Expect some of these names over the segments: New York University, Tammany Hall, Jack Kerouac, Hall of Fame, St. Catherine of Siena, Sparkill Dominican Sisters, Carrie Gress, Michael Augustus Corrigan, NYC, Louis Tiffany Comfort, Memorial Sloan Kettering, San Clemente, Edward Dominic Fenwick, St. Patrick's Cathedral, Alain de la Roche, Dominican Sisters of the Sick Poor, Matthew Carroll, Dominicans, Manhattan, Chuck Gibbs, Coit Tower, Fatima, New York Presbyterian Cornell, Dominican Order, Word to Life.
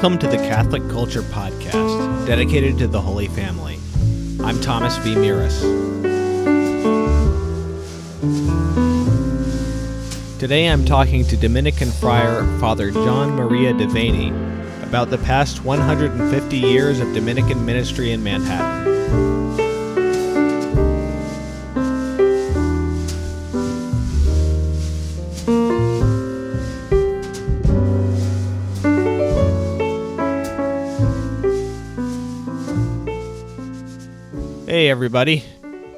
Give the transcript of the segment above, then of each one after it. Welcome to the Catholic Culture Podcast, dedicated to the Holy Family. I'm Thomas V. Mirus. Today I'm talking to Dominican friar Father John Maria Devaney about the past 150 years of Dominican ministry in Manhattan. Hey everybody.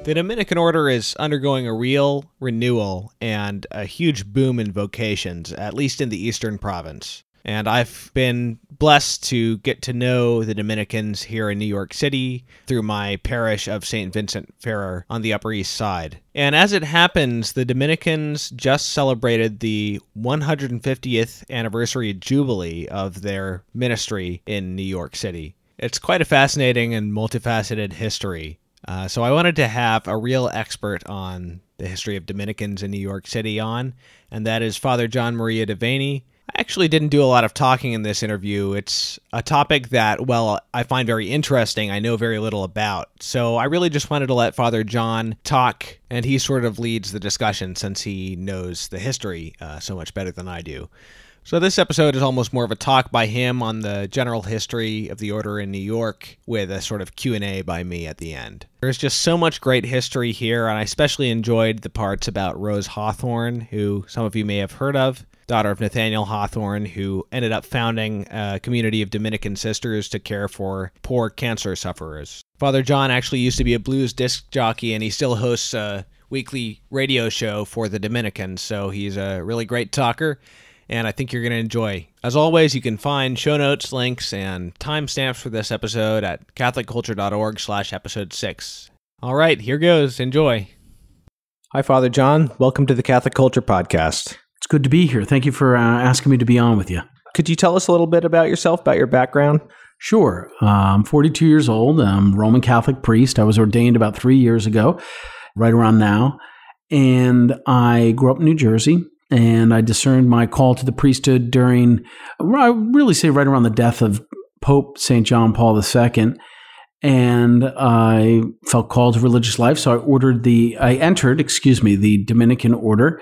The Dominican Order is undergoing a real renewal and a huge boom in vocations, at least in the Eastern Province. And I've been blessed to get to know the Dominicans here in New York City through my parish of St. Vincent Ferrer on the Upper East Side. And as it happens, the Dominicans just celebrated the 150th anniversary jubilee of their ministry in New York City. It's quite a fascinating and multifaceted history. So I wanted to have a real expert on the history of Dominicans in New York City on, and that is Father John Maria Devaney. I actually didn't do a lot of talking in this interview. It's a topic that, well, I find very interesting. I know very little about. So I really just wanted to let Father John talk, and he sort of leads the discussion since he knows the history so much better than I do. So this episode is almost more of a talk by him on the general history of the order in New York with a sort of Q&A by me at the end. There's just so much great history here, and I especially enjoyed the parts about Rose Hawthorne, who some of you may have heard of, daughter of Nathaniel Hawthorne, who ended up founding a community of Dominican sisters to care for poor cancer sufferers. Father John actually used to be a blues disc jockey, and he still hosts a weekly radio show for the Dominicans, so he's a really great talker. And I think you're going to enjoy. As always, you can find show notes, links, and timestamps for this episode at catholicculture.org/episode 6. All right, here goes. Enjoy. Hi, Father John. Welcome to the Catholic Culture Podcast. It's good to be here. Thank you for asking me to be on with you. Could you tell us a little bit about yourself, about your background? Sure. I'm 42 years old. I'm a Roman Catholic priest. I was ordained about 3 years ago, right around now. And I grew up in New Jersey. And I discerned my call to the priesthood during, I really say right around the death of Pope St. John Paul II. And I felt called to religious life. So I entered the Dominican Order,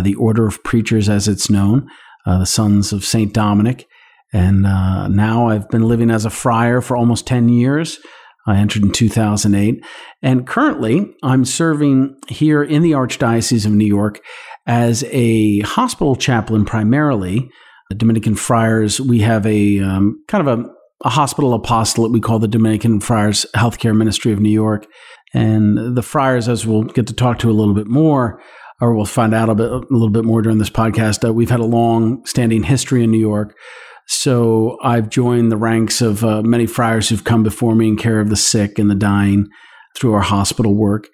the Order of Preachers as it's known, the Sons of St. Dominic. And now I've been living as a friar for almost 10 years. I entered in 2008. And currently, I'm serving here in the Archdiocese of New York as a hospital chaplain primarily. The Dominican Friars, we have a kind of a hospital apostolate we call the Dominican Friars Healthcare Ministry of New York. And the friars, as we'll get to talk to a little bit more, or we'll find out a little bit more during this podcast, we've had a long-standing history in New York. So I've joined the ranks of many friars who've come before me in care of the sick and the dying through our hospital work.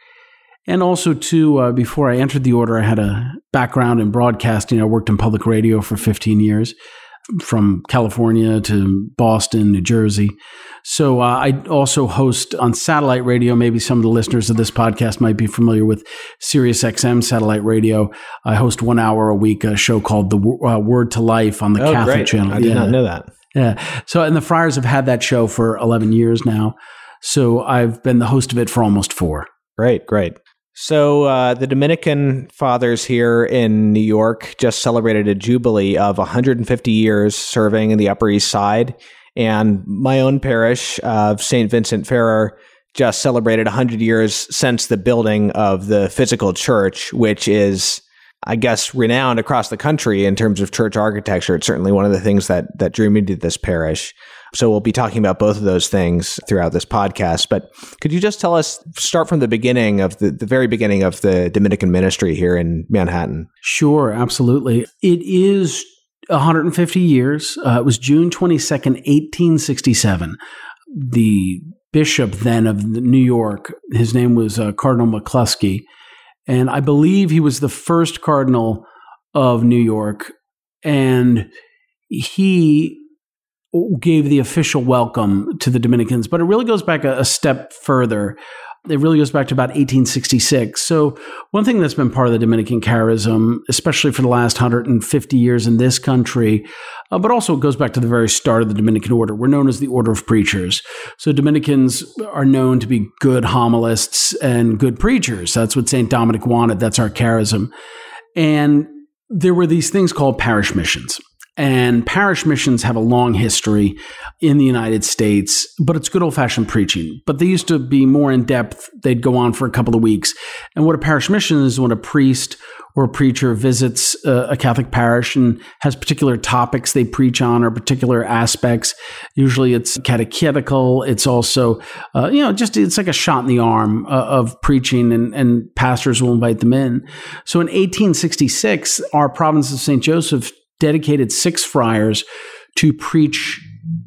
And also, too, before I entered the order, I had a background in broadcasting. I worked in public radio for 15 years, from California to Boston, New Jersey. So I also host on satellite radio. Maybe some of the listeners of this podcast might be familiar with Sirius XM satellite radio. I host 1 hour a week, a show called The Word to Life on the Catholic Channel. I did not know that. Yeah. So, and the friars have had that show for 11 years now. So I've been the host of it for almost 4. Great, great. So the Dominican Fathers here in New York just celebrated a jubilee of 150 years serving in the Upper East Side. And my own parish of St. Vincent Ferrer just celebrated 100 years since the building of the physical church, which is, I guess, renowned across the country in terms of church architecture. It's certainly one of the things that drew me to this parish. So we'll be talking about both of those things throughout this podcast. But could you just tell us, start from the beginning of the very beginning of the Dominican ministry here in Manhattan? Sure, absolutely. It is 150 years. It was June 22nd, 1867. The bishop then of New York, his name was Cardinal McCluskey. And I believe he was the first cardinal of New York. And he gave the official welcome to the Dominicans. But it really goes back a step further. It really goes back to about 1866. So one thing that's been part of the Dominican charism, especially for the last 150 years in this country, but also goes back to the very start of the Dominican Order. We're known as the Order of Preachers. So Dominicans are known to be good homilists and good preachers. That's what St. Dominic wanted. That's our charism. And there were these things called parish missions. And parish missions have a long history in the United States, but it's good old-fashioned preaching. But they used to be more in-depth. They'd go on for a couple of weeks. And what a parish mission is when a priest or a preacher visits a Catholic parish and has particular topics they preach on or particular aspects. Usually it's catechetical. It's also, it's like a shot in the arm of preaching, and pastors will invite them in. So in 1866, our province of St. Joseph dedicated 6 friars to preach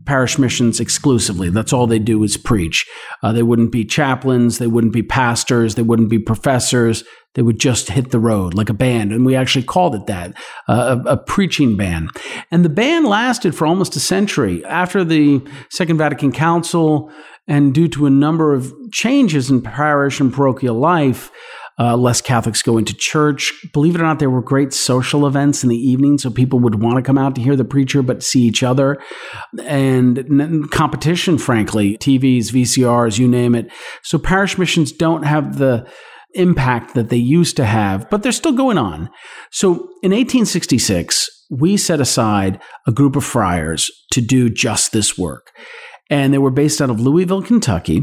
parish missions exclusively. That's all they do is preach. They wouldn't be chaplains. They wouldn't be pastors. They wouldn't be professors. They would just hit the road like a band. And we actually called it that, a preaching band. And the band lasted for almost a century. After the Second Vatican Council, and due to a number of changes in parish and parochial life, less Catholics go into church. Believe it or not, there were great social events in the evening, so people would want to come out to hear the preacher but see each other. And competition, frankly, TVs, VCRs, you name it. So parish missions don't have the impact that they used to have, but they're still going on. So in 1866, we set aside a group of friars to do just this work. And they were based out of Louisville, Kentucky.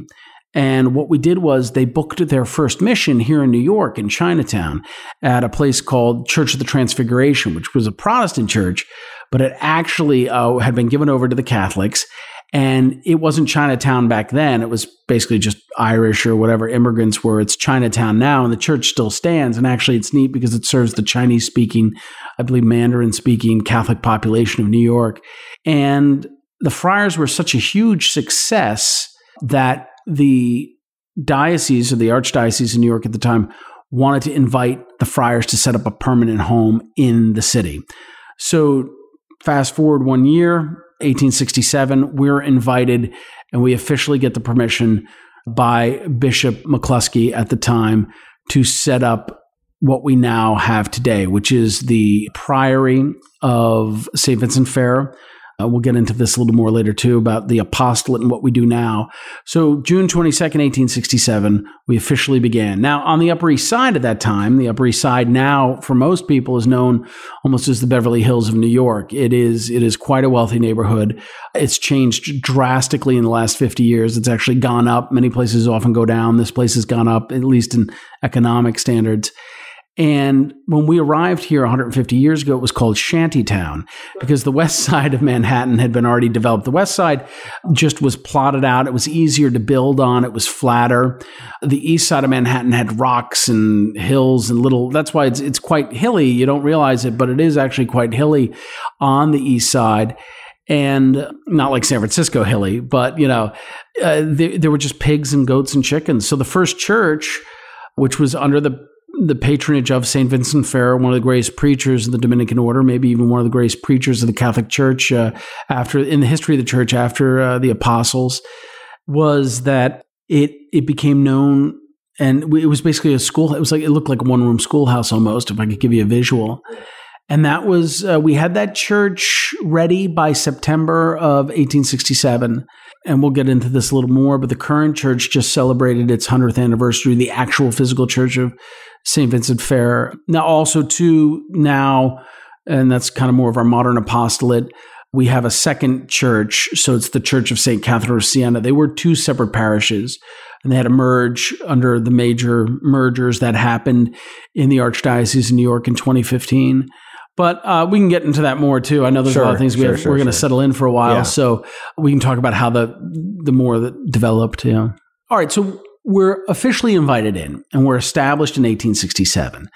And what we did was they booked their first mission here in New York in Chinatown at a place called Church of the Transfiguration, which was a Protestant church, but it actually had been given over to the Catholics. And it wasn't Chinatown back then. It was basically just Irish or whatever immigrants were. It's Chinatown now, and the church still stands. And actually, it's neat because it serves the Chinese-speaking, I believe Mandarin-speaking Catholic population of New York. And the friars were such a huge success that the diocese, or the archdiocese in New York at the time, wanted to invite the friars to set up a permanent home in the city. So fast forward one year, 1867, we're invited, and we officially get the permission by Bishop McCluskey at the time to set up what we now have today, which is the priory of St. Vincent Ferrer. We'll get into this a little more later, too, about the apostolate and what we do now. So June 22nd, 1867, we officially began. Now, on the Upper East Side at that time, the Upper East Side now, for most people, is known almost as the Beverly Hills of New York. It is quite a wealthy neighborhood. It's changed drastically in the last 50 years. It's actually gone up. Many places often go down. This place has gone up, at least in economic standards. And when we arrived here 150 years ago, it was called Shantytown because the west side of Manhattan had been already developed. The west side just was plotted out. It was easier to build on. It was flatter. The east side of Manhattan had rocks and hills and little. That's why it's quite hilly. You don't realize it, but it is actually quite hilly on the east side. And not like San Francisco hilly, but, there were just pigs and goats and chickens. So the first church, which was under the patronage of St. Vincent Ferrer, one of the greatest preachers of the Dominican Order, maybe even one of the greatest preachers of the Catholic Church in the history of the Church after the Apostles, was that it became known, and it was basically a school. It looked like a one-room schoolhouse almost, if I could give you a visual. And that was, we had that church ready by September of 1867. And we'll get into this a little more, but the current church just celebrated its 100th anniversary, the actual physical church of St. Vincent Ferrer. Now, also, too, now, and that's kind of more of our modern apostolate, we have a second church. So it's the Church of St. Catherine of Siena. They were two separate parishes. And they had a merge under the major mergers that happened in the Archdiocese of New York in 2015. But we can get into that more, too. I know there's a lot of things we're going to settle in for a while. Yeah. So we can talk about how the more that developed. Yeah. All right. So we're officially invited in, and we're established in 1867.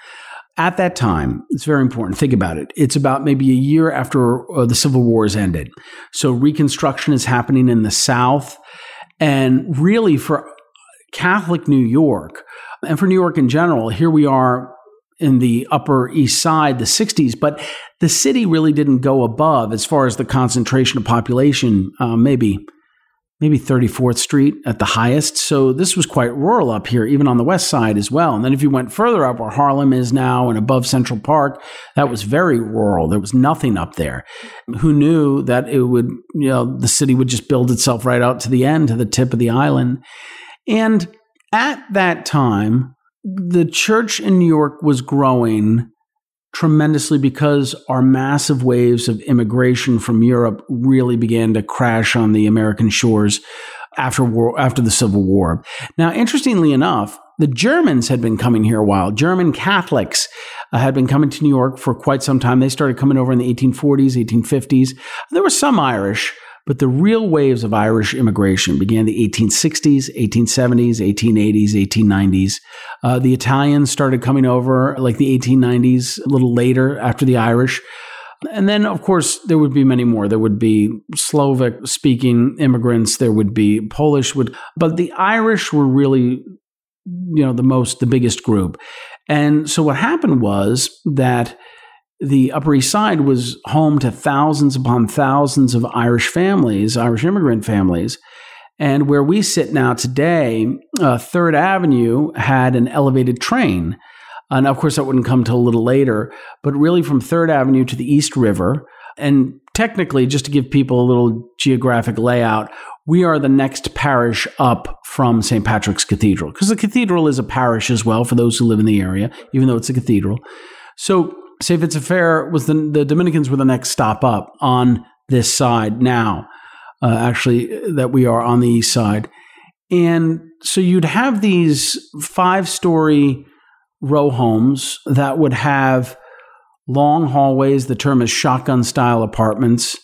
At that time, it's very important. Think about it. It's about maybe a year after the Civil War has ended. So Reconstruction is happening in the South. And really, for Catholic New York, and for New York in general, here we are in the Upper East Side, the 60s, but the city really didn't go above as far as the concentration of population, maybe maybe 34th Street at the highest. So this was quite rural up here, even on the west side as well. And then if you went further up where Harlem is now and above Central Park, that was very rural. There was nothing up there. Who knew that it would, you know, the city would just build itself right out to the end, to the tip of the island. And at that time, the church in New York was growing tremendously because our massive waves of immigration from Europe really began to crash on the American shores after war, after the Civil War. Now, interestingly enough, the Germans had been coming here a while. German Catholics had been coming to New York for quite some time. They started coming over in the 1840s, 1850s. There were some Irish, but the real waves of Irish immigration began in the 1860s, 1870s, 1880s, 1890s. The Italians started coming over like the 1890s, a little later after the Irish. And then, of course, there would be many more. There would be Slovak-speaking immigrants. There would be Polish. But the Irish were really, you know, the biggest group. And so what happened was that the Upper East Side was home to thousands upon thousands of Irish families, Irish immigrant families. And where we sit now today, Third Avenue had an elevated train. And of course, that wouldn't come till a little later, but really from Third Avenue to the East River. And technically, just to give people a little geographic layout, we are the next parish up from St. Patrick's Cathedral, because the cathedral is a parish as well for those who live in the area, even though it's a cathedral. So St. Vincent Ferrer was the Dominicans were the next stop up on this side now, actually, that we are on the east side. And so you'd have these five-story row homes that would have long hallways. The term is shotgun-style apartments,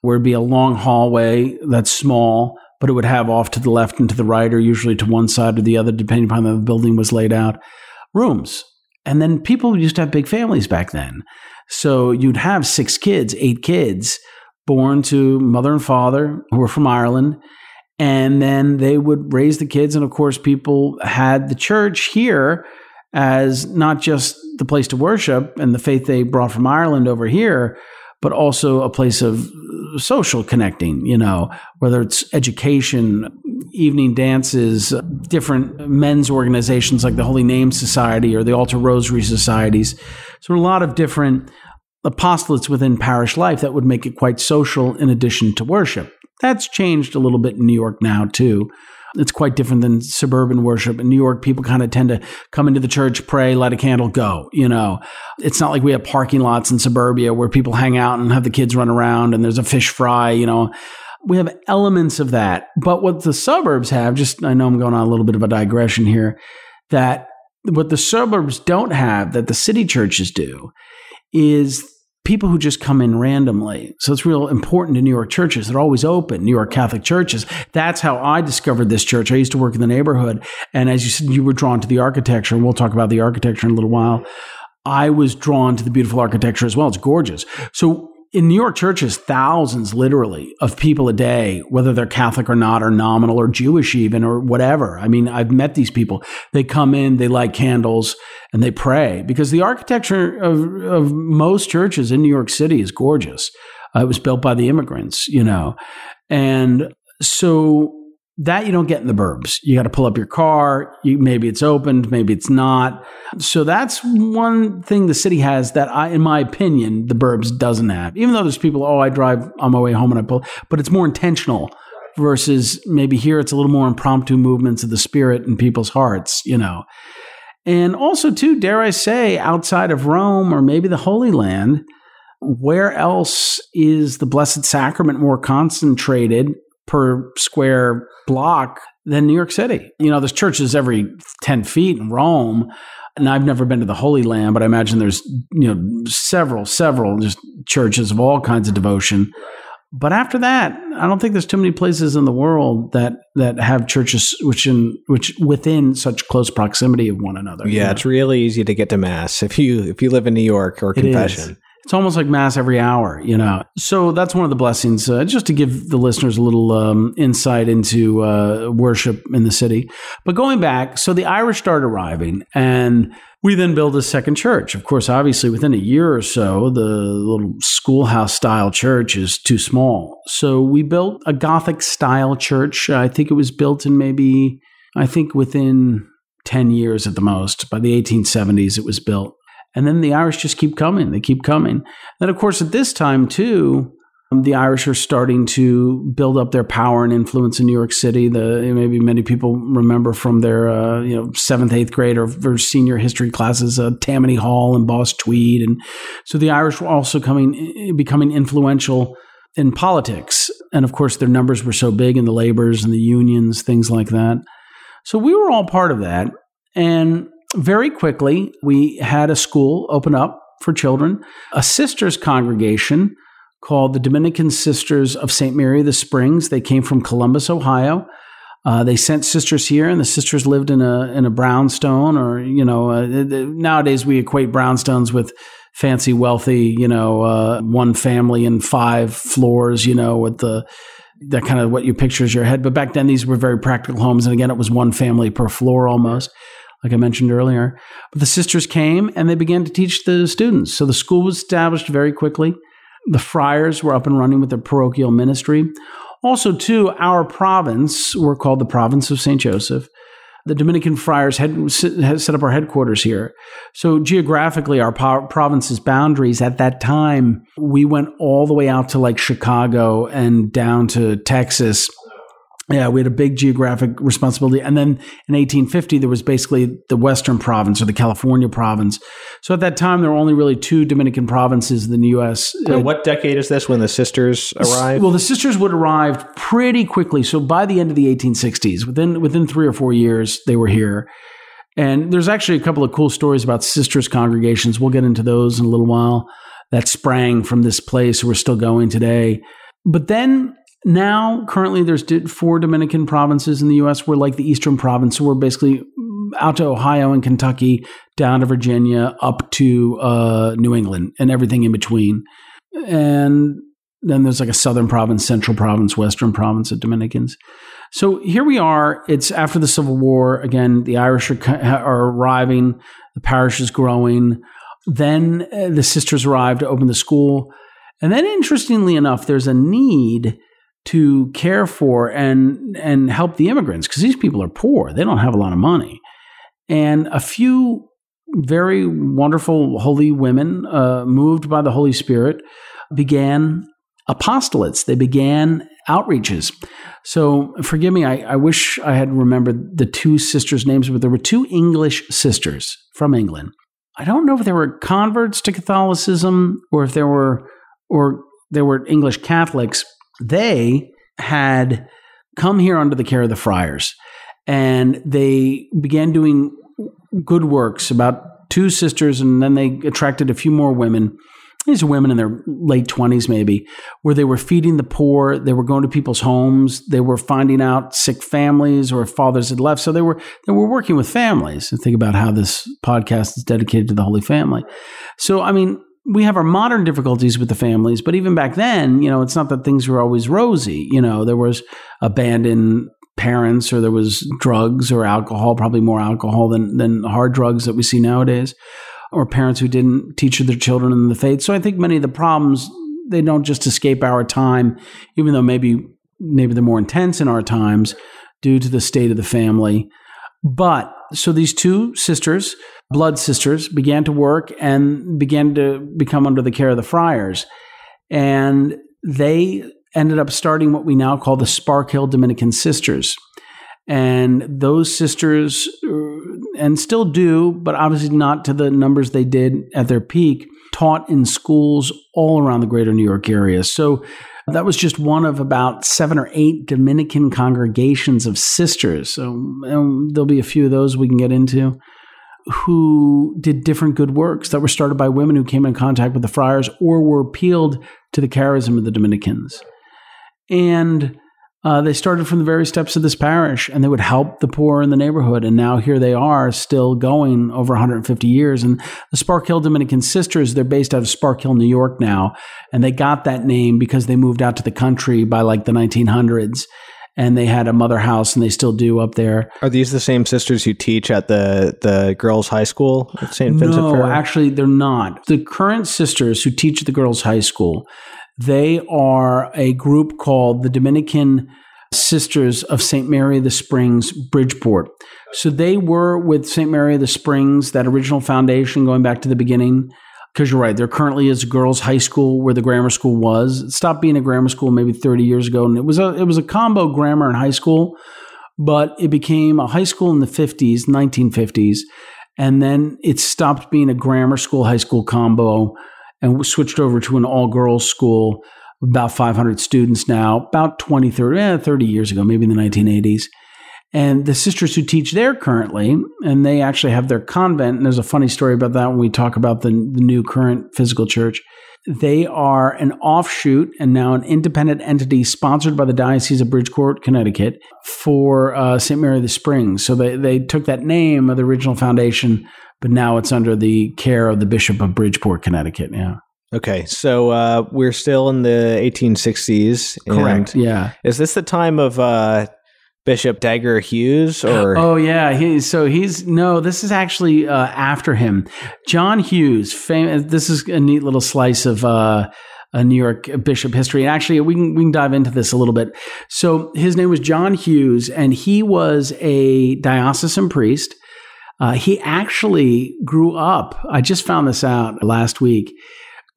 where it'd be a long hallway that's small, but it would have off to the left and to the right, or usually to one side or the other, depending upon how the building was laid out, rooms. And then people used to have big families back then. So you'd have 6 kids, 8 kids born to mother and father who were from Ireland. And then they would raise the kids. And of course, people had the church here as not just the place to worship and the faith they brought from Ireland over here, but also a place of social connecting, you know, whether it's education, evening dances, different men's organizations like the Holy Name Society or the Altar Rosary Societies. So a lot of different apostolates within parish life that would make it quite social in addition to worship. That's changed a little bit in New York now, too. It's quite different than suburban worship. In New York, people kind of tend to come into the church, pray, light a candle, go. You know, it's not like we have parking lots in suburbia where people hang out and have the kids run around and there's a fish fry, you know. We have elements of that. But what the suburbs have, just I know I'm going on a little bit of a digression here, that what the suburbs don't have that the city churches do is people who just come in randomly. So it's real important to New York churches. They're always open, New York Catholic churches. That's how I discovered this church. I used to work in the neighborhood. And as you said, you were drawn to the architecture. And we'll talk about the architecture in a little while. I was drawn to the beautiful architecture as well. It's gorgeous. So in New York churches, thousands, literally, of people a day, whether they're Catholic or not, or nominal, or Jewish even, or whatever. I mean, I've met these people. They come in, they light candles, and they pray. Because the architecture of most churches in New York City is gorgeous. It was built by the immigrants, you know. And so that you don't get in the burbs. You got to pull up your car. Maybe it's opened, maybe it's not. So that's one thing the city has that, in my opinion, the burbs doesn't have. Even though there's people, oh, I drive on my way home and I pull. But it's more intentional versus maybe here it's a little more impromptu movements of the spirit in people's hearts, you know. And also, too, dare I say, outside of Rome or maybe the Holy Land, where else is the Blessed Sacrament more concentrated per square block than New York City? You know, there's churches every 10 feet in Rome, and I've never been to the Holy Land, but I imagine there's, you know, several just churches of all kinds of devotion. But after that, I don't think there's too many places in the world that have churches which within such close proximity of one another. Yeah, you know? It's really easy to get to Mass if you live in New York or confession. It's almost like mass every hour, you know. So that's one of the blessings, just to give the listeners a little insight into worship in the city. But going back, so the Irish start arriving, and we then build a second church. Of course, obviously, within a year or so, the little schoolhouse-style church is too small. So we built a Gothic-style church. I think it was built in maybe, I think within 10 years at the most. By the 1870s, it was built. And then the Irish just keep coming. They keep coming. Then, of course, at this time, too, the Irish are starting to build up their power and influence in New York City. Maybe many people remember from their 7th, 8th grade or senior history classes, Tammany Hall and Boss Tweed. And so the Irish were also becoming influential in politics. And, of course, their numbers were so big in the labors and the unions, things like that. So we were all part of that. And very quickly, we had a school open up for children, a sisters congregation called the Dominican Sisters of St. Mary of the Springs. They came from Columbus, Ohio. They sent sisters here, and the sisters lived in a brownstone, or, nowadays we equate brownstones with fancy, wealthy, one family and 5 floors, with that kind of what you picture as your head. But back then, these were very practical homes. And again, it was one family per floor almost, like I mentioned earlier. But the sisters came and they began to teach the students. So the school was established very quickly. The friars were up and running with their parochial ministry. Also, too, our province, we're called the Province of St. Joseph. The Dominican friars had set up our headquarters here. So geographically, our province's boundaries at that time, we went all the way out to like Chicago and down to Texas. Yeah, we had a big geographic responsibility. And then in 1850, there was basically the Western province or the California province. So at that time, there were only really 2 Dominican provinces in the U.S. So what decade is this when the sisters arrived? Well, the sisters would arrive pretty quickly. So by the end of the 1860s, within 3 or 4 years, they were here. And there's actually a couple of cool stories about sisters congregations. We'll get into those in a little while. That sprang from this place. We're still going today. But then, now, currently, there's 4 Dominican provinces in the U.S. We're like the Eastern province. So we're basically out to Ohio and Kentucky, down to Virginia, up to New England, and everything in between. And then there's like a Southern province, Central province, Western province of Dominicans. So here we are. It's after the Civil War. Again, the Irish are arriving. The parish is growing. Then the sisters arrive to open the school. And then, interestingly enough, there's a need to care for and help the immigrants, because these people are poor. They don't have a lot of money. And a few very wonderful holy women, moved by the Holy Spirit, began apostolates. They began outreaches. So forgive me, I wish I had remembered the 2 sisters' names, but there were 2 English sisters from England. I don't know if they were converts to Catholicism or they were English Catholics. They had come here under the care of the friars, and they began doing good works, about 2 sisters, and then they attracted a few more women. These are women in their late 20s maybe, where they were feeding the poor. They were going to people's homes. They were finding out sick families or if fathers had left. So they were working with families. And think about how this podcast is dedicated to the Holy Family. So, I mean, we have our modern difficulties with the families, but even back then, it's not that things were always rosy. There was abandoned parents, or there was drugs or alcohol, probably more alcohol than hard drugs that we see nowadays, or parents who didn't teach their children in the faith. So I think many of the problems, they don't just escape our time, even though maybe they're more intense in our times due to the state of the family. But so these 2 sisters, blood sisters, began to work and began to become under the care of the friars. And they ended up starting what we now call the Sparkill Dominican Sisters. And those sisters, and still do, but obviously not to the numbers they did at their peak, taught in schools all around the greater New York area. So that was just one of about 7 or 8 Dominican congregations of sisters. So there'll be a few of those we can get into, who did different good works that were started by women who came in contact with the friars or were appealed to the charism of the Dominicans. And They started from the very steps of this parish, and they would help the poor in the neighborhood. And now here they are, still going over 150 years. And the Sparkill Dominican Sisters, they're based out of Sparkill, New York now. And they got that name because they moved out to the country by like the 1900s. And they had a mother house, and they still do up there. Are these the same sisters who teach at the girls' high school at St. Vincent Ferrer? No, actually, they're not. The current sisters who teach at the girls' high school, they are a group called the Dominican Sisters of St. Mary of the Springs Bridgeport. So they were with St. Mary of the Springs, that original foundation going back to the beginning. Because you're right, there currently is a girls' high school where the grammar school was. It stopped being a grammar school maybe 30 years ago, and it was a combo grammar and high school, but it became a high school in the 50s, 1950s, and then it stopped being a grammar school, high school combo, and switched over to an all-girls school, about 500 students now, about 30 years ago, maybe in the 1980s. And the sisters who teach there currently, and they actually have their convent, and there's a funny story about that when we talk about the new current physical church. They are an offshoot and now an independent entity sponsored by the Diocese of Bridgeport, Connecticut, for St. Mary of the Springs. So they took that name of the original foundation, but now it's under the care of the Bishop of Bridgeport, Connecticut. Yeah. Okay, so we're still in the 1860s. Correct, yeah. Is this the time of... Bishop Dagger Hughes, or this is actually after him. John Hughes, famous. This is a neat little slice of a New York bishop history. And actually, we can dive into this a little bit. So his name was John Hughes, and he was a diocesan priest. He actually grew up. I just found this out last week.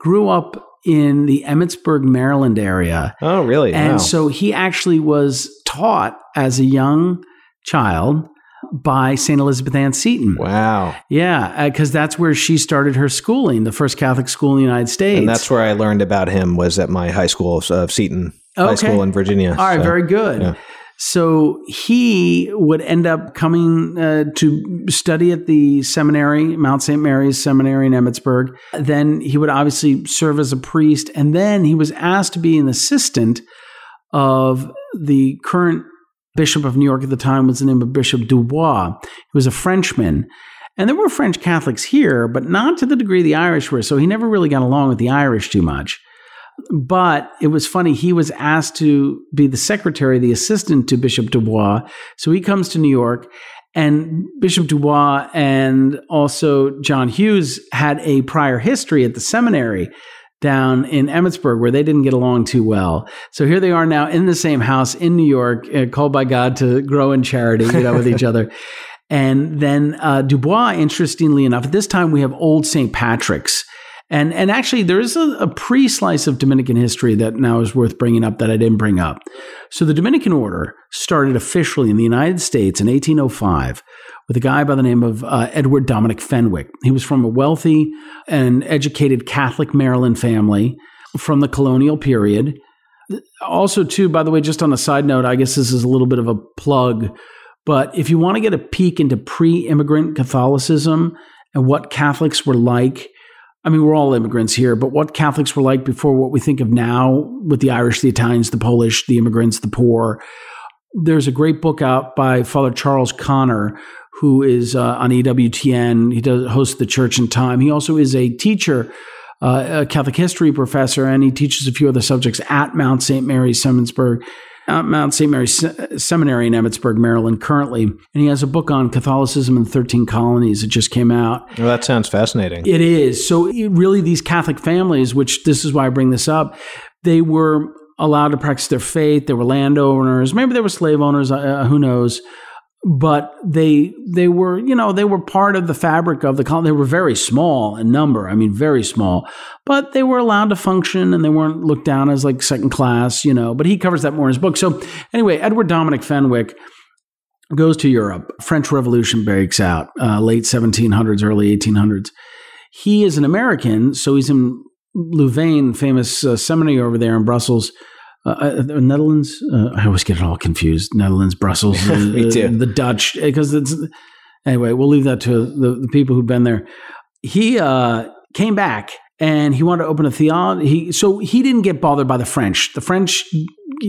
Grew up in the Emmitsburg, Maryland area. Oh, really? And wow. So he actually was taught as a young child by St. Elizabeth Ann Seton. Wow. Yeah, because that's where she started her schooling, the first Catholic school in the United States. And that's where I learned about him, was at my high school of Seton, okay. High school in Virginia. All right, so, very good. Yeah. So he would end up coming to study at the seminary, Mount St. Mary's Seminary in Emmitsburg. Then he would obviously serve as a priest. And then he was asked to be an assistant of the current Bishop of New York at the time, was the name of Bishop Dubois. He was a Frenchman. And there were French Catholics here, but not to the degree the Irish were. So he never really got along with the Irish too much. But it was funny, he was asked to be the secretary, the assistant to Bishop Dubois. So he comes to New York, and Bishop Dubois and also John Hughes had a prior history at the seminary down in Emmitsburg where they didn't get along too well. So here they are now in the same house in New York, called by God to grow in charity, with each other. And then Dubois, interestingly enough, at this time we have Old St. Patrick's. And actually, there is a pre-slice of Dominican history that now is worth bringing up that I didn't bring up. So the Dominican Order started officially in the United States in 1805 with a guy by the name of Edward Dominic Fenwick. He was from a wealthy and educated Catholic Maryland family from the colonial period. Also, too, by the way, just on a side note, I guess this is a little bit of a plug, but if you want to get a peek into pre-immigrant Catholicism and what Catholics were like, I mean, we're all immigrants here, but what Catholics were like before what we think of now with the Irish, the Italians, the Polish, the immigrants, the poor. There's a great book out by Father Charles Connor, who is on EWTN. He hosts The Church in Time. He also is a teacher, a Catholic history professor, and he teaches a few other subjects at Mount St. Mary's Seminary in Emmitsburg, Maryland, currently. And he has a book on Catholicism in the 13 Colonies that just came out. Well, that sounds fascinating. It is. So really, these Catholic families, which this is why I bring this up, they were allowed to practice their faith. They were landowners. Maybe they were slave owners. Who knows? But they were part of the fabric of the colony. They were very small in number. I mean, very small. But they were allowed to function, and they weren't looked down as like second class, But he covers that more in his book. So anyway, Edward Dominic Fenwick goes to Europe. French Revolution breaks out, late 1700s, early 1800s. He is an American, so he's in Louvain, famous seminary over there in Brussels. Netherlands, I always get it all confused. Netherlands, Brussels, Me too. The Dutch, because it's anyway. We'll leave that to the people who've been there. He came back and he wanted to open a theology. So he didn't get bothered by the French. The French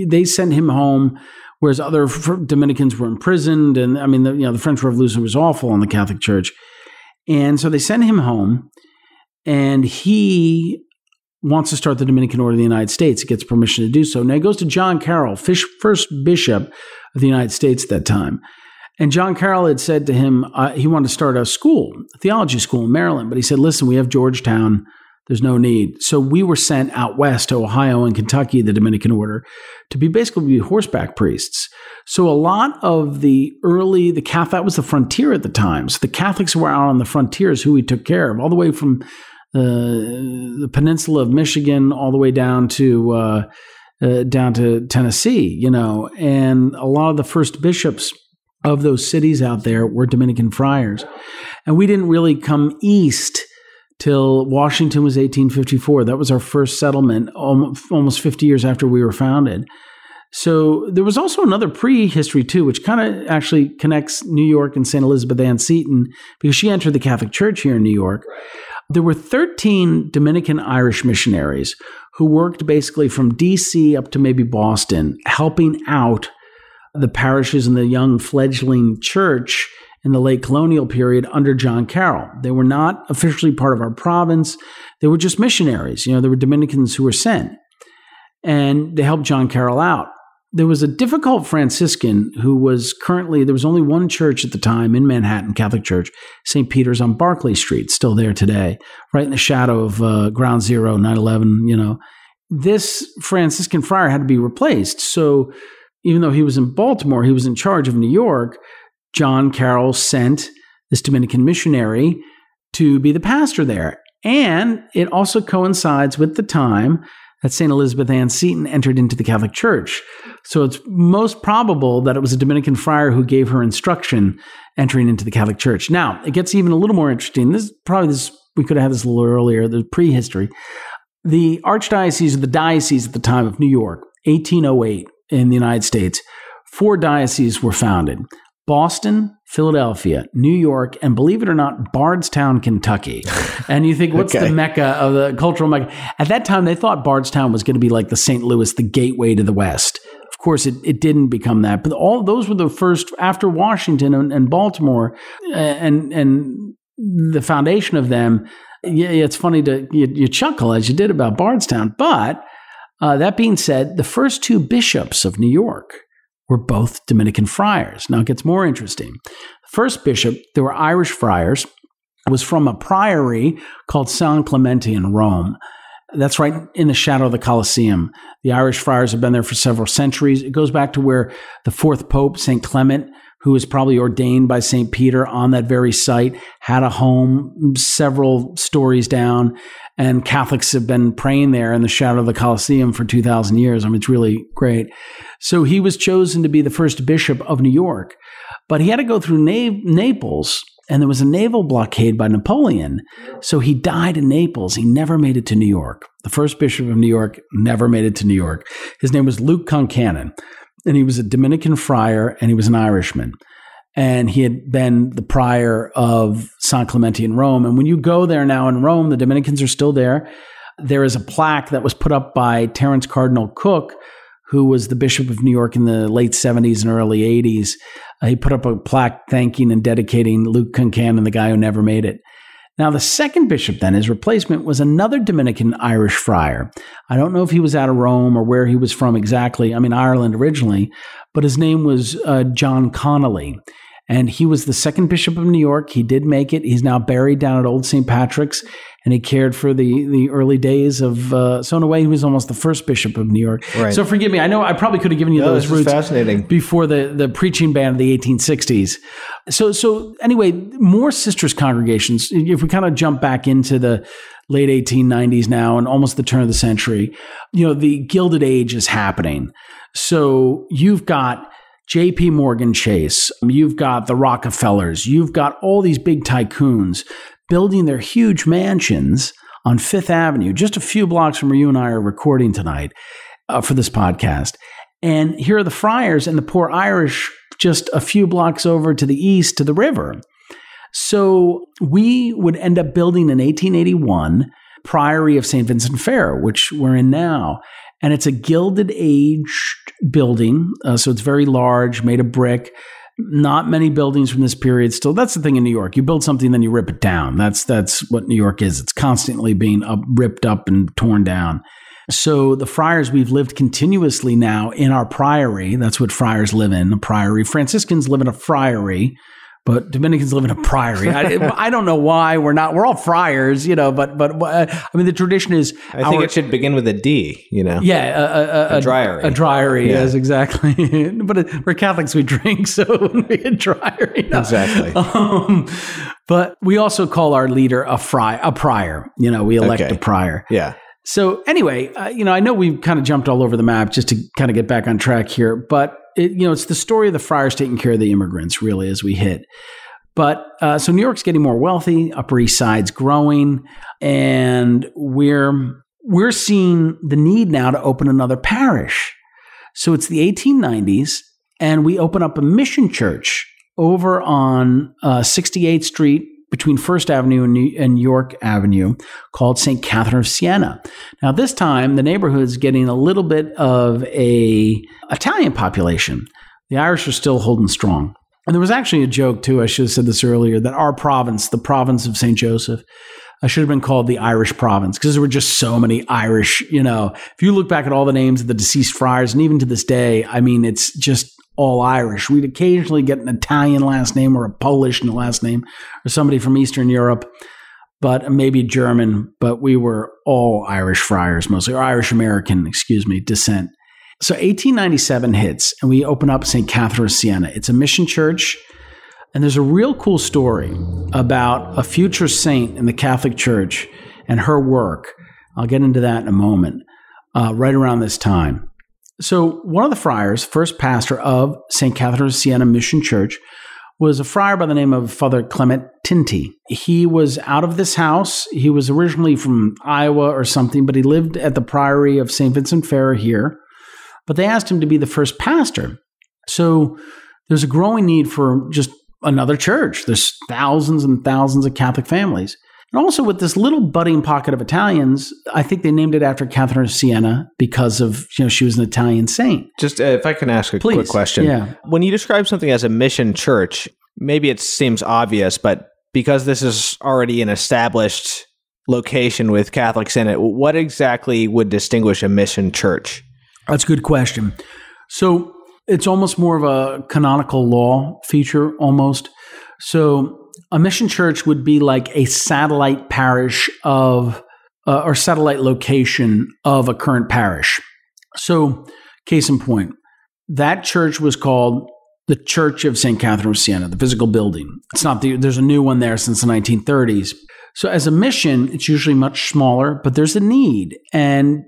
they sent him home, whereas other Dominicans were imprisoned. And I mean, the French Revolution was awful on the Catholic Church. And so they sent him home, and he wants to start the Dominican Order of the United States. He gets permission to do so. Now he goes to John Carroll, first bishop of the United States at that time. And John Carroll had said to him, he wanted to start a school, a theology school in Maryland. But he said, listen, we have Georgetown. There's no need. So we were sent out west to Ohio and Kentucky, the Dominican Order, to basically be horseback priests. So a lot of the early, that was the frontier at the time. So the Catholics were out on the frontiers who we took care of, all the way from the peninsula of Michigan all the way down to Tennessee, and a lot of the first bishops of those cities out there were Dominican friars. And we didn't really come east till Washington was 1854. That was our first settlement, almost 50 years after we were founded. So there was also another prehistory too, which kind of actually connects New York and St. Elizabeth Ann Seton, because she entered the Catholic Church here in New York. There were 13 Dominican Irish missionaries who worked basically from D.C. up to maybe Boston, helping out the parishes in the young fledgling church in the late colonial period under John Carroll. They were not officially part of our province. They were just missionaries. There were Dominicans who were sent, and they helped John Carroll out. There was a difficult Franciscan who was there was only one church at the time in Manhattan, Catholic Church, St. Peter's on Barclay Street, still there today, right in the shadow of Ground Zero, 9/11, This Franciscan friar had to be replaced. So even though he was in Baltimore, he was in charge of New York. John Carroll sent this Dominican missionary to be the pastor there. And it also coincides with the time that St. Elizabeth Ann Seton entered into the Catholic Church. So it's most probable that it was a Dominican friar who gave her instruction entering into the Catholic Church. Now, it gets even a little more interesting. We could have had this a little earlier, the prehistory. The archdiocese, the diocese at the time of New York, 1808 in the United States, 4 dioceses were founded: Boston, Philadelphia, New York, and believe it or not, Bardstown, Kentucky. And you think, what's the mecca of the cultural mecca? At that time, they thought Bardstown was going to be like the St. Louis, the gateway to the West. Of course, it didn't become that. But all those were the first, after Washington and Baltimore, and the foundation of them. Yeah, it's funny you chuckle as you did about Bardstown. But that being said, the first 2 bishops of New York were both Dominican friars. Now it gets more interesting. The first bishop, there were Irish friars, was from a priory called San Clemente in Rome. That's right in the shadow of the Colosseum. The Irish friars have been there for several centuries. It goes back to where the 4th Pope, St. Clement, who was probably ordained by St. Peter on that very site, had a home several stories down, and Catholics have been praying there in the shadow of the Colosseum for 2,000 years. I mean, it's really great. So he was chosen to be the first bishop of New York, but he had to go through Naples, and there was a naval blockade by Napoleon. So he died in Naples. He never made it to New York. The first bishop of New York never made it to New York. His name was Luke Concannon. And he was a Dominican friar, and he was an Irishman. And he had been the prior of San Clemente in Rome. And when you go there now in Rome, the Dominicans are still there. There is a plaque that was put up by Terence Cardinal Cook, who was the Bishop of New York in the late 70s and early 80s. He put up a plaque thanking and dedicating Luke Concannon, the guy who never made it. Now, the second bishop then, his replacement, was another Dominican Irish friar. I don't know if he was out of Rome or where he was from exactly. I mean, Ireland originally, but his name was John Connolly. And he was the second bishop of New York. He did make it. He's now buried down at Old St. Patrick's, and he cared for the early days of, so in a way, he was almost the first bishop of New York. Right. So forgive me. I know I probably could have given you those roots fascinating before the preaching ban of the 1860s. So anyway, more sisters congregations, if we kind of jump back into the late 1890s now and almost the turn of the century, the Gilded Age is happening. So you've got J.P. Morgan Chase, you've got the Rockefellers, you've got all these big tycoons building their huge mansions on Fifth Avenue, just a few blocks from where you and I are recording tonight for this podcast. And here are the friars and the poor Irish just a few blocks over to the east to the river. So we would end up building in 1881 Priory of St. Vincent Ferrer, which we're in now. And it's a Gilded Age building, so it's very large, made of brick. Not many buildings from this period still. That's the thing in New York. You build something, then you rip it down. That's what New York is. It's constantly being ripped up and torn down. So the friars, we've lived continuously now in our priory. That's what friars live in, a priory. Franciscans live in a friary, but Dominicans live in a priory. I don't know why we're all friars, but I mean, the tradition is. I think it should begin with a D, Yeah. A driary. A driary, yes, exactly. But we're Catholics, we drink, so it wouldn't be a driary. No. Exactly. But we also call our leader a prior. We elect a prior. Yeah. So anyway, I know we've kind of jumped all over the map just to kind of get back on track here, but it's the story of the friars taking care of the immigrants, really, as we hit. But so New York's getting more wealthy, Upper East Side's growing, and we're seeing the need now to open another parish. So it's the 1890s, and we open up a mission church over on 68th Street, between First Avenue and York Avenue, called St. Catherine of Siena. Now, this time, the neighborhood's getting a little bit of a Italian population. The Irish are still holding strong. And there was actually a joke, too, I should have said this earlier, that our province, the province of St. Joseph, should have been called the Irish province, because there were just so many Irish, If you look back at all the names of the deceased friars, and even to this day, I mean, it's just all Irish. We'd occasionally get an Italian last name or a Polish last name or somebody from Eastern Europe, but maybe German, but we were all Irish friars mostly, or Irish American, descent. So 1897 hits and we open up St. Catherine of Siena. It's a mission church, and there's a real cool story about a future saint in the Catholic Church and her work. I'll get into that in a moment, right around this time. So one of the friars, first pastor of St. Catherine of Siena Mission Church, was a friar by the name of Father Clement Tinti. He was out of this house. He was originally from Iowa or something, but he lived at the priory of St. Vincent Ferrer here. But they asked him to be the first pastor. So there's a growing need for just another church. There's thousands and thousands of Catholic families. And also with this little budding pocket of Italians, I think they named it after Catherine of Siena because of, she was an Italian saint. Just if I can ask a quick question. Yeah. When you describe something as a mission church, maybe it seems obvious, but because this is already an established location with Catholics in it, what exactly would distinguish a mission church? That's a good question. So it's almost more of a canonical law feature almost. So a mission church would be like a satellite parish of, or satellite location of a current parish. So, case in point, that church was called the Church of St. Catherine of Siena, the physical building. It's not there's a new one there since the 1930s. So, as a mission, it's usually much smaller, but there's a need. And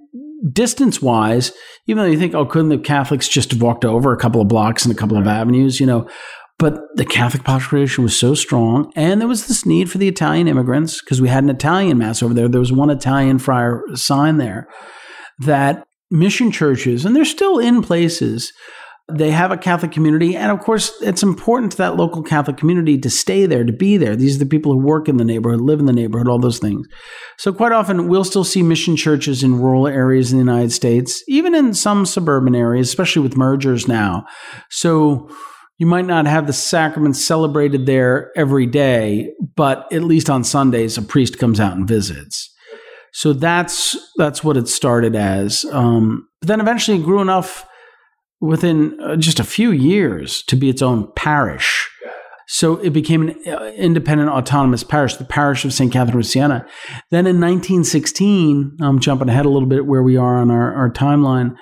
distance-wise, even though you think, couldn't the Catholics just have walked over a couple of blocks and a couple of avenues, But the Catholic population was so strong, and there was this need for the Italian immigrants, because we had an Italian mass over there. There was one Italian friar sign there, that mission churches, and they're still in places, they have a Catholic community. And of course, it's important to that local Catholic community to stay there, to be there. These are the people who work in the neighborhood, live in the neighborhood, all those things. So quite often, we'll still see mission churches in rural areas in the United States, even in some suburban areas, especially with mergers now. So you might not have the sacraments celebrated there every day, but at least on Sundays, a priest comes out and visits. So that's what it started as. But then eventually it grew enough within just a few years to be its own parish. So it became an independent, autonomous parish, the parish of St. Catherine of Siena. Then in 1916, I'm jumping ahead a little bit where we are on our timeline,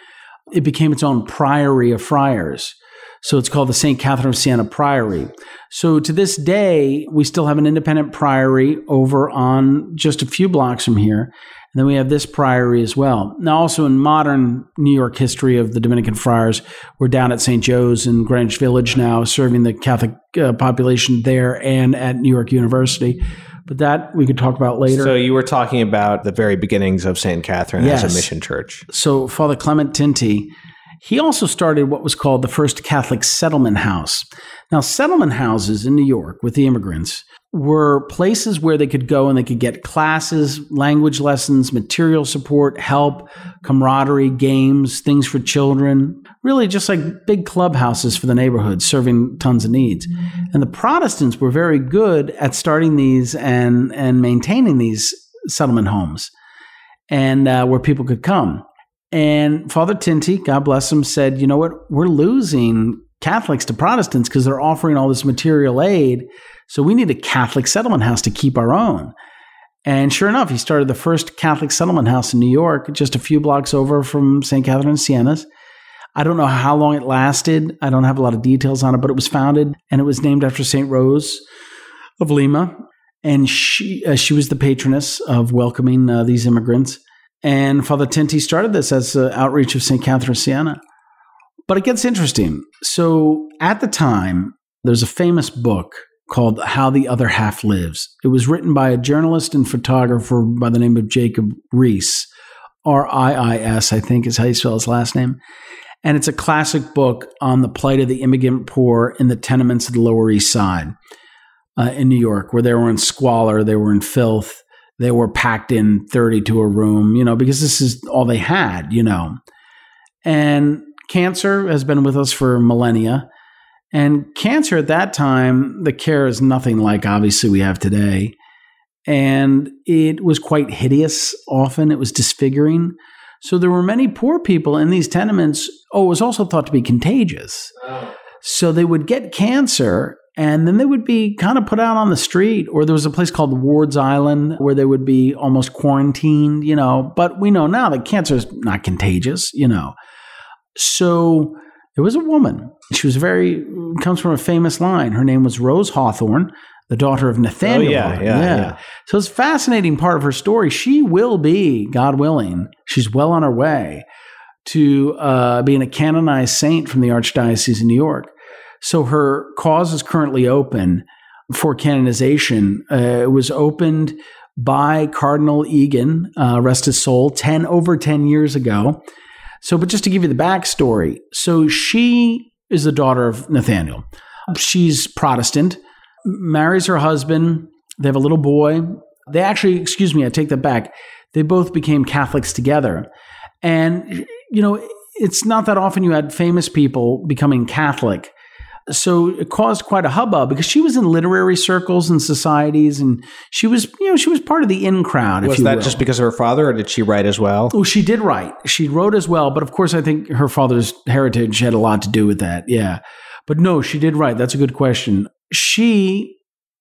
it became its own priory of friars. So it's called the St. Catherine of Siena Priory. So to this day, we still have an independent priory over on just a few blocks from here. And then we have this priory as well. Now, also in modern New York history of the Dominican friars, we're down at St. Joe's in Greenwich Village now, serving the Catholic population there and at New York University. But that we could talk about later. So you were talking about the very beginnings of St. Catherine as a mission church. So Father Clement Tinti, He also started what was called the first Catholic settlement house. Now, settlement houses in New York with the immigrants were places where they could go and they could get classes, language lessons, material support, help, camaraderie, games, things for children, really just like big clubhouses for the neighborhood, serving tons of needs. And the Protestants were very good at starting these and maintaining these settlement homes and where people could come. And Father Tinti, God bless him, said, you know what, we're losing Catholics to Protestants because they're offering all this material aid. So we need a Catholic settlement house to keep our own. And sure enough, he started the first Catholic settlement house in New York, just a few blocks over from St. Catherine of Siena's. I don't know how long it lasted. I don't have a lot of details on it, but it was founded and it was named after St. Rose of Lima. And she was the patroness of welcoming these immigrants. And Father Tinti started this as an outreach of St. Catherine of Siena. But it gets interesting. So at the time, there's a famous book called How the Other Half Lives. It was written by a journalist and photographer by the name of Jacob Riis, R-I-I-S, I think is how you spell his last name. And it's a classic book on the plight of the immigrant poor in the tenements of the Lower East Side in New York, where they were in squalor, they were in filth, they were packed in 30 to a room, you know, because this is all they had, you know. And cancer has been with us for millennia. And cancer at that time, the care is nothing like obviously we have today. And it was quite hideous often. It was disfiguring. So there were many poor people in these tenements. Oh, it was also thought to be contagious. Wow. So they would get cancer and then they would be kind of put out on the street, or there was a place called Ward's Island where they would be almost quarantined, you know. But we know now that cancer is not contagious, you know. So there was a woman. She was comes from a famous line. Her name was Rose Hawthorne, the daughter of Nathaniel Hawthorne. Yeah. So it's a fascinating part of her story. She will be, God willing, she's well on her way to being a canonized saint from the Archdiocese of New York. So her cause is currently open for canonization. It was opened by Cardinal Egan, rest his soul, over 10 years ago. So, but just to give you the backstory, so she is the daughter of Nathaniel. She's Protestant, marries her husband. They have a little boy. They actually, excuse me, I take that back. They both became Catholics together. And, you know, it's not that often you had famous people becoming Catholic. So it caused quite a hubbub because she was in literary circles and societies, and she was, you know, she was part of the in crowd. Was that just because of her father, or did she write as well? Oh, she did write. She wrote as well, but of course, I think her father's heritage had a lot to do with that. Yeah, but no, she did write. That's a good question. She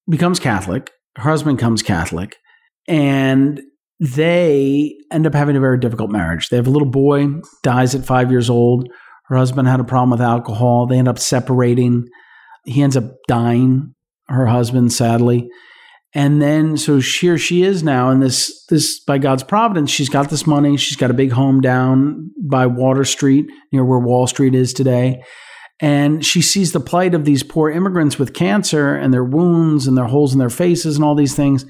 becomes Catholic. Her husband becomes Catholic, and they end up having a very difficult marriage. They have a little boy, dies at 5 years old. Her husband had a problem with alcohol. They end up separating. He ends up dying, her husband, sadly. And then, so here she is now in this, by God's providence, she's got this money. She's got a big home down by Water Street, near where Wall Street is today. And she sees the plight of these poor immigrants with cancer and their wounds and their holes in their faces and all these things.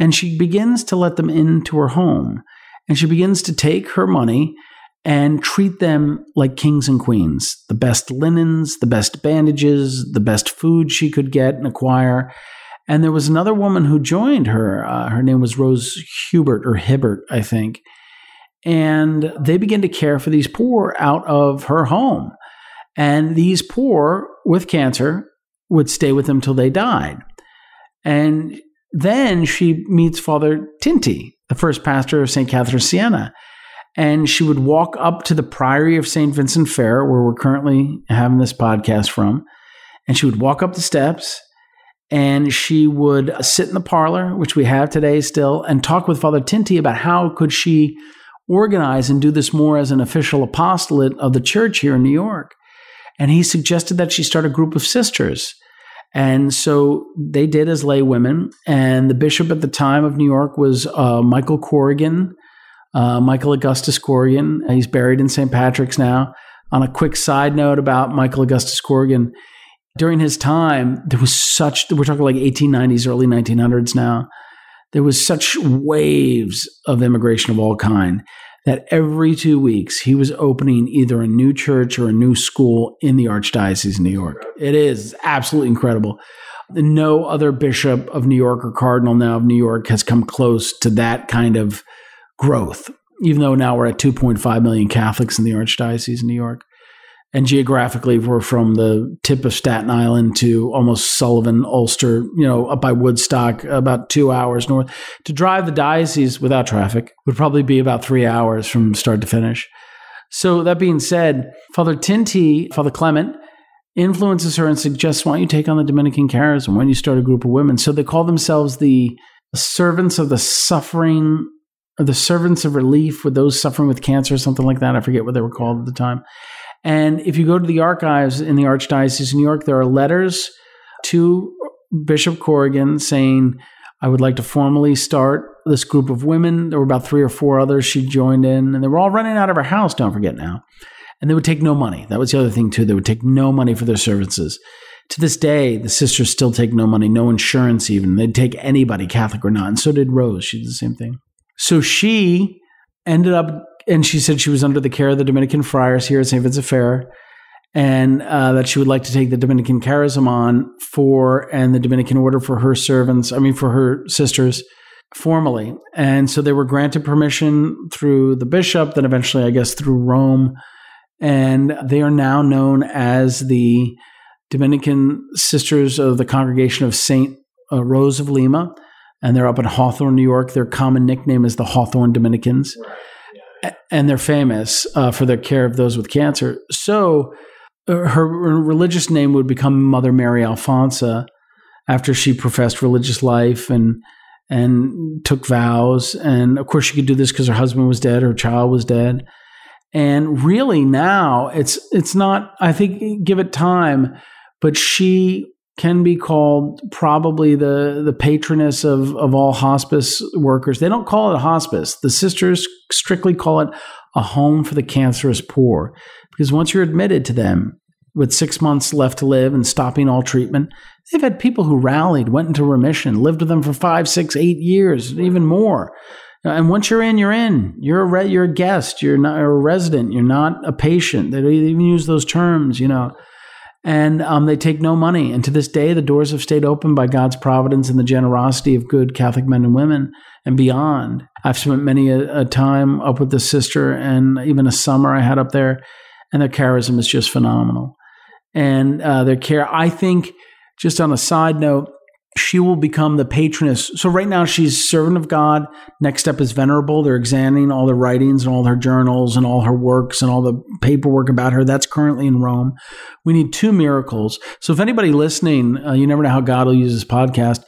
And she begins to let them into her home. And she begins to take her money and treat them like kings and queens, the best linens, the best bandages, the best food she could get and acquire. And there was another woman who joined her. Her name was Rose Hibbert, I think. And they began to care for these poor out of her home. And these poor with cancer would stay with them till they died. And then she meets Father Tinti, the first pastor of St. Catherine of Siena. And she would walk up to the Priory of St. Vincent Ferrer, where we're currently having this podcast from. And she would walk up the steps and she would sit in the parlor, which we have today still, and talk with Father Tinti about how could she organize and do this more as an official apostolate of the church here in New York. And he suggested that she start a group of sisters. And so they did as lay women. And the bishop at the time of New York was Michael Augustus Corrigan. He's buried in St. Patrick's now. On a quick side note about Michael Augustus Corrigan, during his time, there was we're talking like 1890s, early 1900s now, there was such waves of immigration of all kind. that every 2 weeks he was opening either a new church or a new school in the Archdiocese of New York. It is absolutely incredible. No other bishop of New York or cardinal now of New York has come close to that kind of growth, even though now we're at 2.5 million Catholics in the Archdiocese of New York. And geographically, we're from the tip of Staten Island to almost Sullivan, Ulster, you know, up by Woodstock, about 2 hours north. To drive the diocese without traffic would probably be about 3 hours from start to finish. So that being said, Father Tinti, Father Clement, influences her and suggests, why don't you take on the Dominican charism? Why don't you start a group of women? So they call themselves the servants of the suffering, or the servants of relief with those suffering with cancer or something like that. I forget what they were called at the time. And if you go to the archives in the Archdiocese of New York, there are letters to Bishop Corrigan saying, I would like to formally start this group of women. There were about 3 or 4 others she joined in, and they were all running out of her house, don't forget now. And they would take no money. That was the other thing, too. They would take no money for their services. To this day, the sisters still take no money, no insurance even. They'd take anybody, Catholic or not. And so did Rose. She did the same thing. So she ended up... And she said she was under the care of the Dominican friars here at St. Vincent Ferrer, and that she would like to take the Dominican charism on and the Dominican order for her servants, for her sisters, formally. And so they were granted permission through the bishop, then eventually, I guess, through Rome. And they are now known as the Dominican Sisters of the Congregation of St. Rose of Lima. And they're up in Hawthorne, New York. Their common nickname is the Hawthorne Dominicans. Right. And they're famous for their care of those with cancer. So her religious name would become Mother Mary Alfonsa after she professed religious life and took vows. And, of course, she could do this because her husband was dead, her child was dead. And really now it's not – I think give it time, but she can be called probably the patroness of all hospice workers. They don't call it a hospice. The sisters strictly call it a home for the cancerous poor, because once you're admitted to them with 6 months left to live and stopping all treatment, they've had people who rallied, went into remission, lived with them for 5, 6, 8 years, even more. And once you're in, you're in. You're a guest. You're not a resident. You're not a patient. They don't even use those terms, you know. And they take no money. And to this day, the doors have stayed open by God's providence and the generosity of good Catholic men and women and beyond. I've spent many a time up with the sister, and even a summer I had up there, and their charism is just phenomenal. And their care, I think, just on a side note, she will become the patroness. So right now she's servant of God. Next step is venerable. They're examining all the writings and all her journals and all her works and all the paperwork about her. That's currently in Rome. We need 2 miracles. So if anybody listening, you never know how God will use this podcast,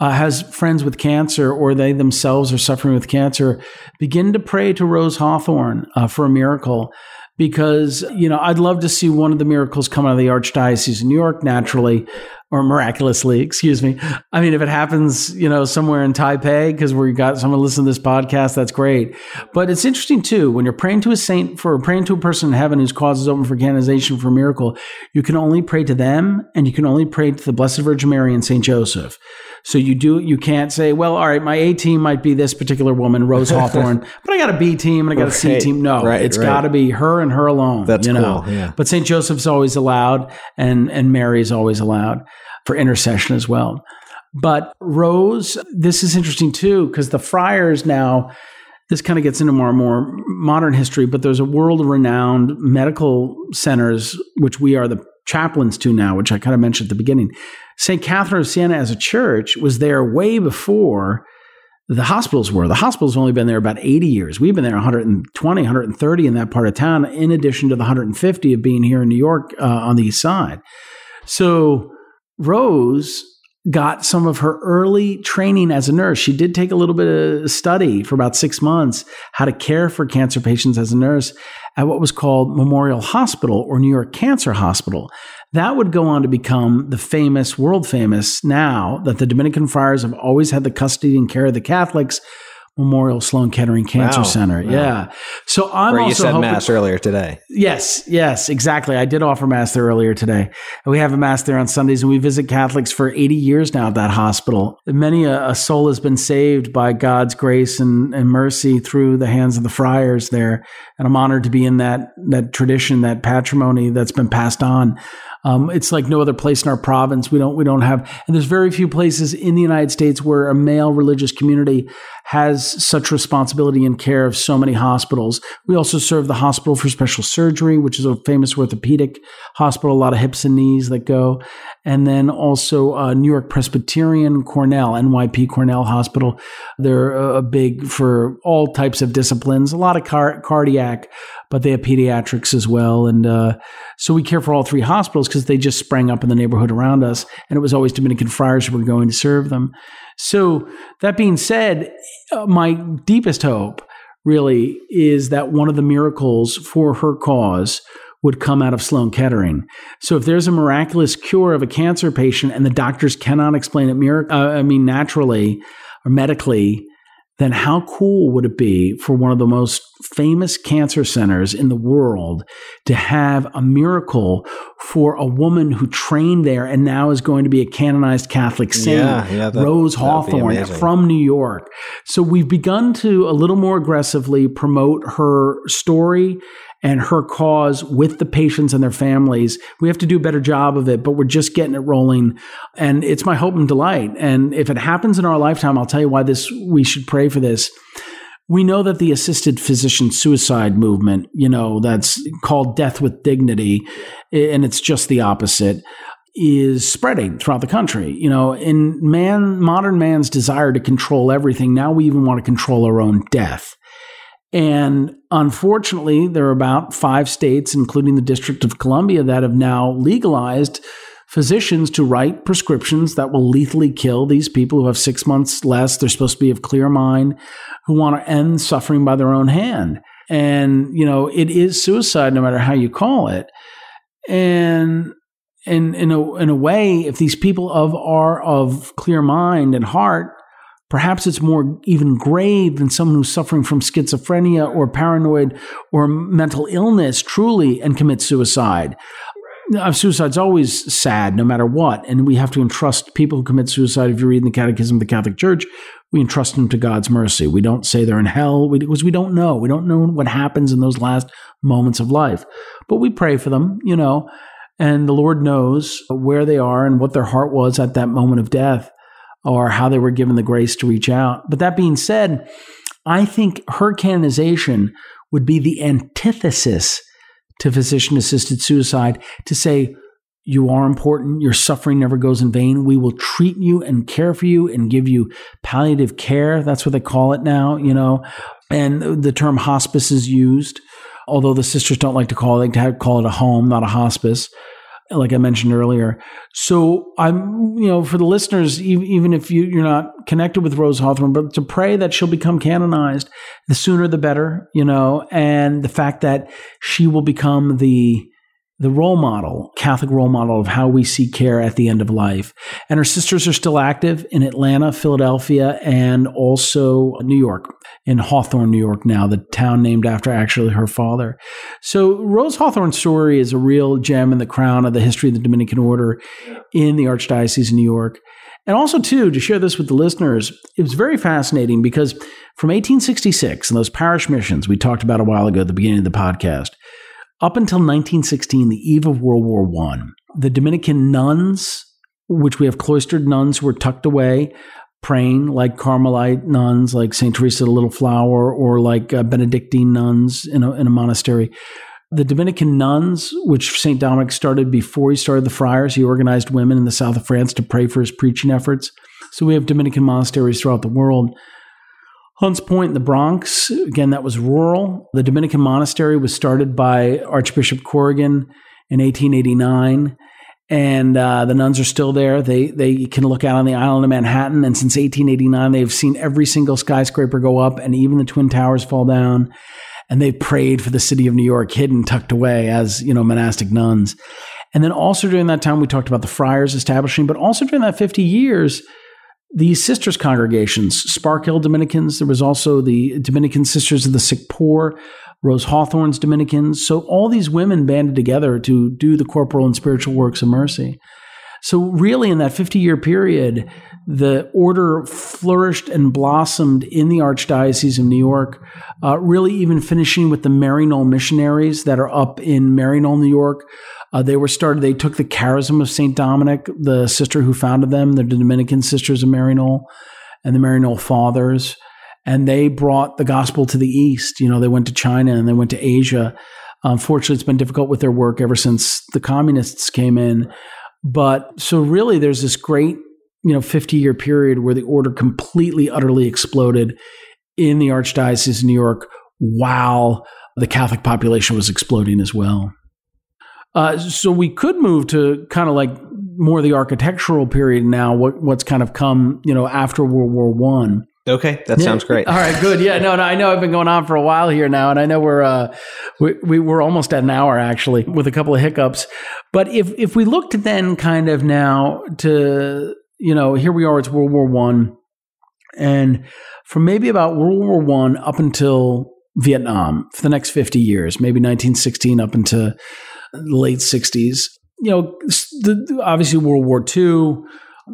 has friends with cancer or they themselves are suffering with cancer, begin to pray to Rose Hawthorne for a miracle. Because, you know, I'd love to see one of the miracles come out of the Archdiocese of New York naturally, or miraculously, excuse me. I mean, if it happens, you know, somewhere in Taipei, because we got someone listening to this podcast, that's great. But it's interesting, too, when you're praying to a saint, praying to a person in heaven whose cause is open for canonization for a miracle, you can only pray to them, and you can only pray to the Blessed Virgin Mary and St. Joseph. So you can't say, well, all right, my A team might be this particular woman, Rose Hawthorne, but I got a B team and I got a C team. No, it's got to be her and her alone. That's cool. Yeah. But St. Joseph's always allowed, and Mary's always allowed for intercession as well. But Rose, this is interesting too, because the friars now, this kind of gets into more modern history, but there's a world-renowned medical centers, which we are the chaplains to now, which I kind of mentioned at the beginning. St. Catherine of Siena as a church was there way before the hospitals were. The hospitals have only been there about 80 years. We've been there 120, 130 in that part of town, in addition to the 150 of being here in New York on the east side. So Rose got some of her early training as a nurse. She did take a little bit of study for about 6 months, how to care for cancer patients as a nurse at what was called Memorial Hospital or New York Cancer Hospital. That would go on to become the famous, world famous now, that the Dominican friars have always had the custody and care of the Catholics, Memorial Sloan Kettering Cancer Center. Wow. Yeah. So I'm Where also you said hoping, mass earlier today. Yes. Yes, exactly. I did offer mass there earlier today. We have a mass there on Sundays, and we visit Catholics for 80 years now at that hospital. Many a soul has been saved by God's grace and mercy through the hands of the friars there. And I'm honored to be in that tradition, that patrimony that's been passed on. It's like no other place in our province. We don't have, and there's very few places in the United States where a male religious community has such responsibility and care of so many hospitals. We also serve the Hospital for Special Surgery, which is a famous orthopedic hospital, a lot of hips and knees that go. And then also New York Presbyterian Cornell, NYP Cornell Hospital. They're big for all types of disciplines, a lot of cardiac, but they have pediatrics as well. And so we care for all three hospitals because they just sprang up in the neighborhood around us. And it was always Dominican friars who were going to serve them. So that being said, my deepest hope really is that one of the miracles for her cause would come out of Sloan Kettering. So if there's a miraculous cure of a cancer patient and the doctors cannot explain it naturally or medically, then how cool would it be for one of the most famous cancer centers in the world to have a miracle for a woman who trained there and now is going to be a canonized Catholic saint, Rose Hawthorne from New York. So we've begun to a little more aggressively promote her story and her cause with the patients and their families. We have to do a better job of it, but we're just getting it rolling. And it's my hope and delight. And if it happens in our lifetime, I'll tell you why we should pray for this. We know that the assisted physician suicide movement, that's called death with dignity, and it's just the opposite, is spreading throughout the country. In modern man's desire to control everything, now we even want to control our own death. And unfortunately, there are about 5 states, including the District of Columbia, that have now legalized physicians to write prescriptions that will lethally kill these people who have 6 months less. They're supposed to be of clear mind, who want to end suffering by their own hand. And, it is suicide no matter how you call it. And in a way, if these people are of clear mind and heart, perhaps it's more even grave than someone who's suffering from schizophrenia or paranoid or mental illness truly and commits suicide. Suicide's always sad no matter what, and we have to entrust people who commit suicide. If you read in the Catechism of the Catholic Church, we entrust them to God's mercy. We don't say they're in hell because we don't know. We don't know what happens in those last moments of life. But we pray for them, and the Lord knows where they are and what their heart was at that moment of death, or how they were given the grace to reach out. But that being said, I think her canonization would be the antithesis to physician-assisted suicide, to say, you are important, your suffering never goes in vain, we will treat you and care for you and give you palliative care, that's what they call it now, and the term hospice is used, although the sisters don't like to call it, they call it a home, not a hospice, like I mentioned earlier. So I'm, for the listeners, even if you're not connected with Rose Hawthorne, but to pray that she'll become canonized, the sooner the better, and the fact that she will become the role model, Catholic role model of how we see care at the end of life. And her sisters are still active in Atlanta, Philadelphia, and also New York, in Hawthorne, New York now, the town named after actually her father. So Rose Hawthorne's story is a real gem in the crown of the history of the Dominican Order in the Archdiocese of New York. And also, too, to share this with the listeners, it was very fascinating because from 1866, and those parish missions we talked about a while ago at the beginning of the podcast, up until 1916, the eve of World War I, the Dominican nuns, which we have cloistered nuns who were tucked away, praying like Carmelite nuns, like St. Teresa of the Little Flower, or like Benedictine nuns in a monastery. The Dominican nuns, which St. Dominic started before he started the friars, he organized women in the south of France to pray for his preaching efforts. So we have Dominican monasteries throughout the world. Hunts Point in the Bronx, again, that was rural. The Dominican monastery was started by Archbishop Corrigan in 1889, and the nuns are still there. They can look out on the island of Manhattan, and since 1889, they've seen every single skyscraper go up and even the Twin Towers fall down, and they prayed for the city of New York, hidden, tucked away as, monastic nuns. And then also during that time, we talked about the friars establishing, but also during that 50 years, the sisters' congregations, Sparkill Dominicans. There was also the Dominican Sisters of the Sick Poor, Rose Hawthorne's Dominicans. So all these women banded together to do the corporal and spiritual works of mercy. So really in that 50-year period, the order flourished and blossomed in the Archdiocese of New York, really even finishing with the Maryknoll missionaries that are up in Maryknoll, New York. They were started, they took the charism of St. Dominic, the sister who founded them, the Dominican Sisters of Maryknoll and the Maryknoll Fathers, and they brought the gospel to the East. You know, they went to China and they went to Asia. Unfortunately, it's been difficult with their work ever since the communists came in. But so really there's this great, 50-year period where the order completely, utterly exploded in the Archdiocese of New York while the Catholic population was exploding as well. So we could move to kind of like more the architectural period now, what's kind of come, after World War I. Okay, that sounds great. All right, good. Yeah, no, I know I've been going on for a while here now, and I know we're almost at an hour actually, with a couple of hiccups. But if we look to then kind of now to here we are, it's World War I, and from maybe about World War I up until Vietnam for the next 50 years, maybe 1916 up into the late '60s. Obviously World War II.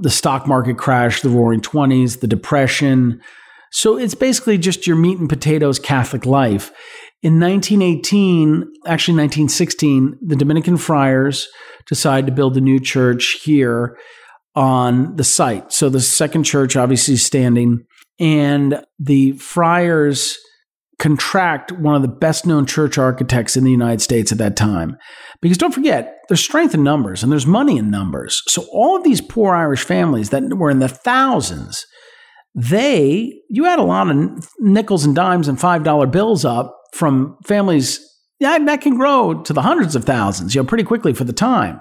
The stock market crash, the Roaring '20s, the Depression. So it's basically just your meat and potatoes Catholic life. In 1916, the Dominican friars decide to build a new church here on the site. So the second church obviously is standing, and the friars contract one of the best-known church architects in the United States at that time. Because don't forget, there's strength in numbers and there's money in numbers. So all of these poor Irish families that were in the thousands, you had a lot of nickels and dimes and $5 bills up from families that can grow to the hundreds of thousands, pretty quickly for the time.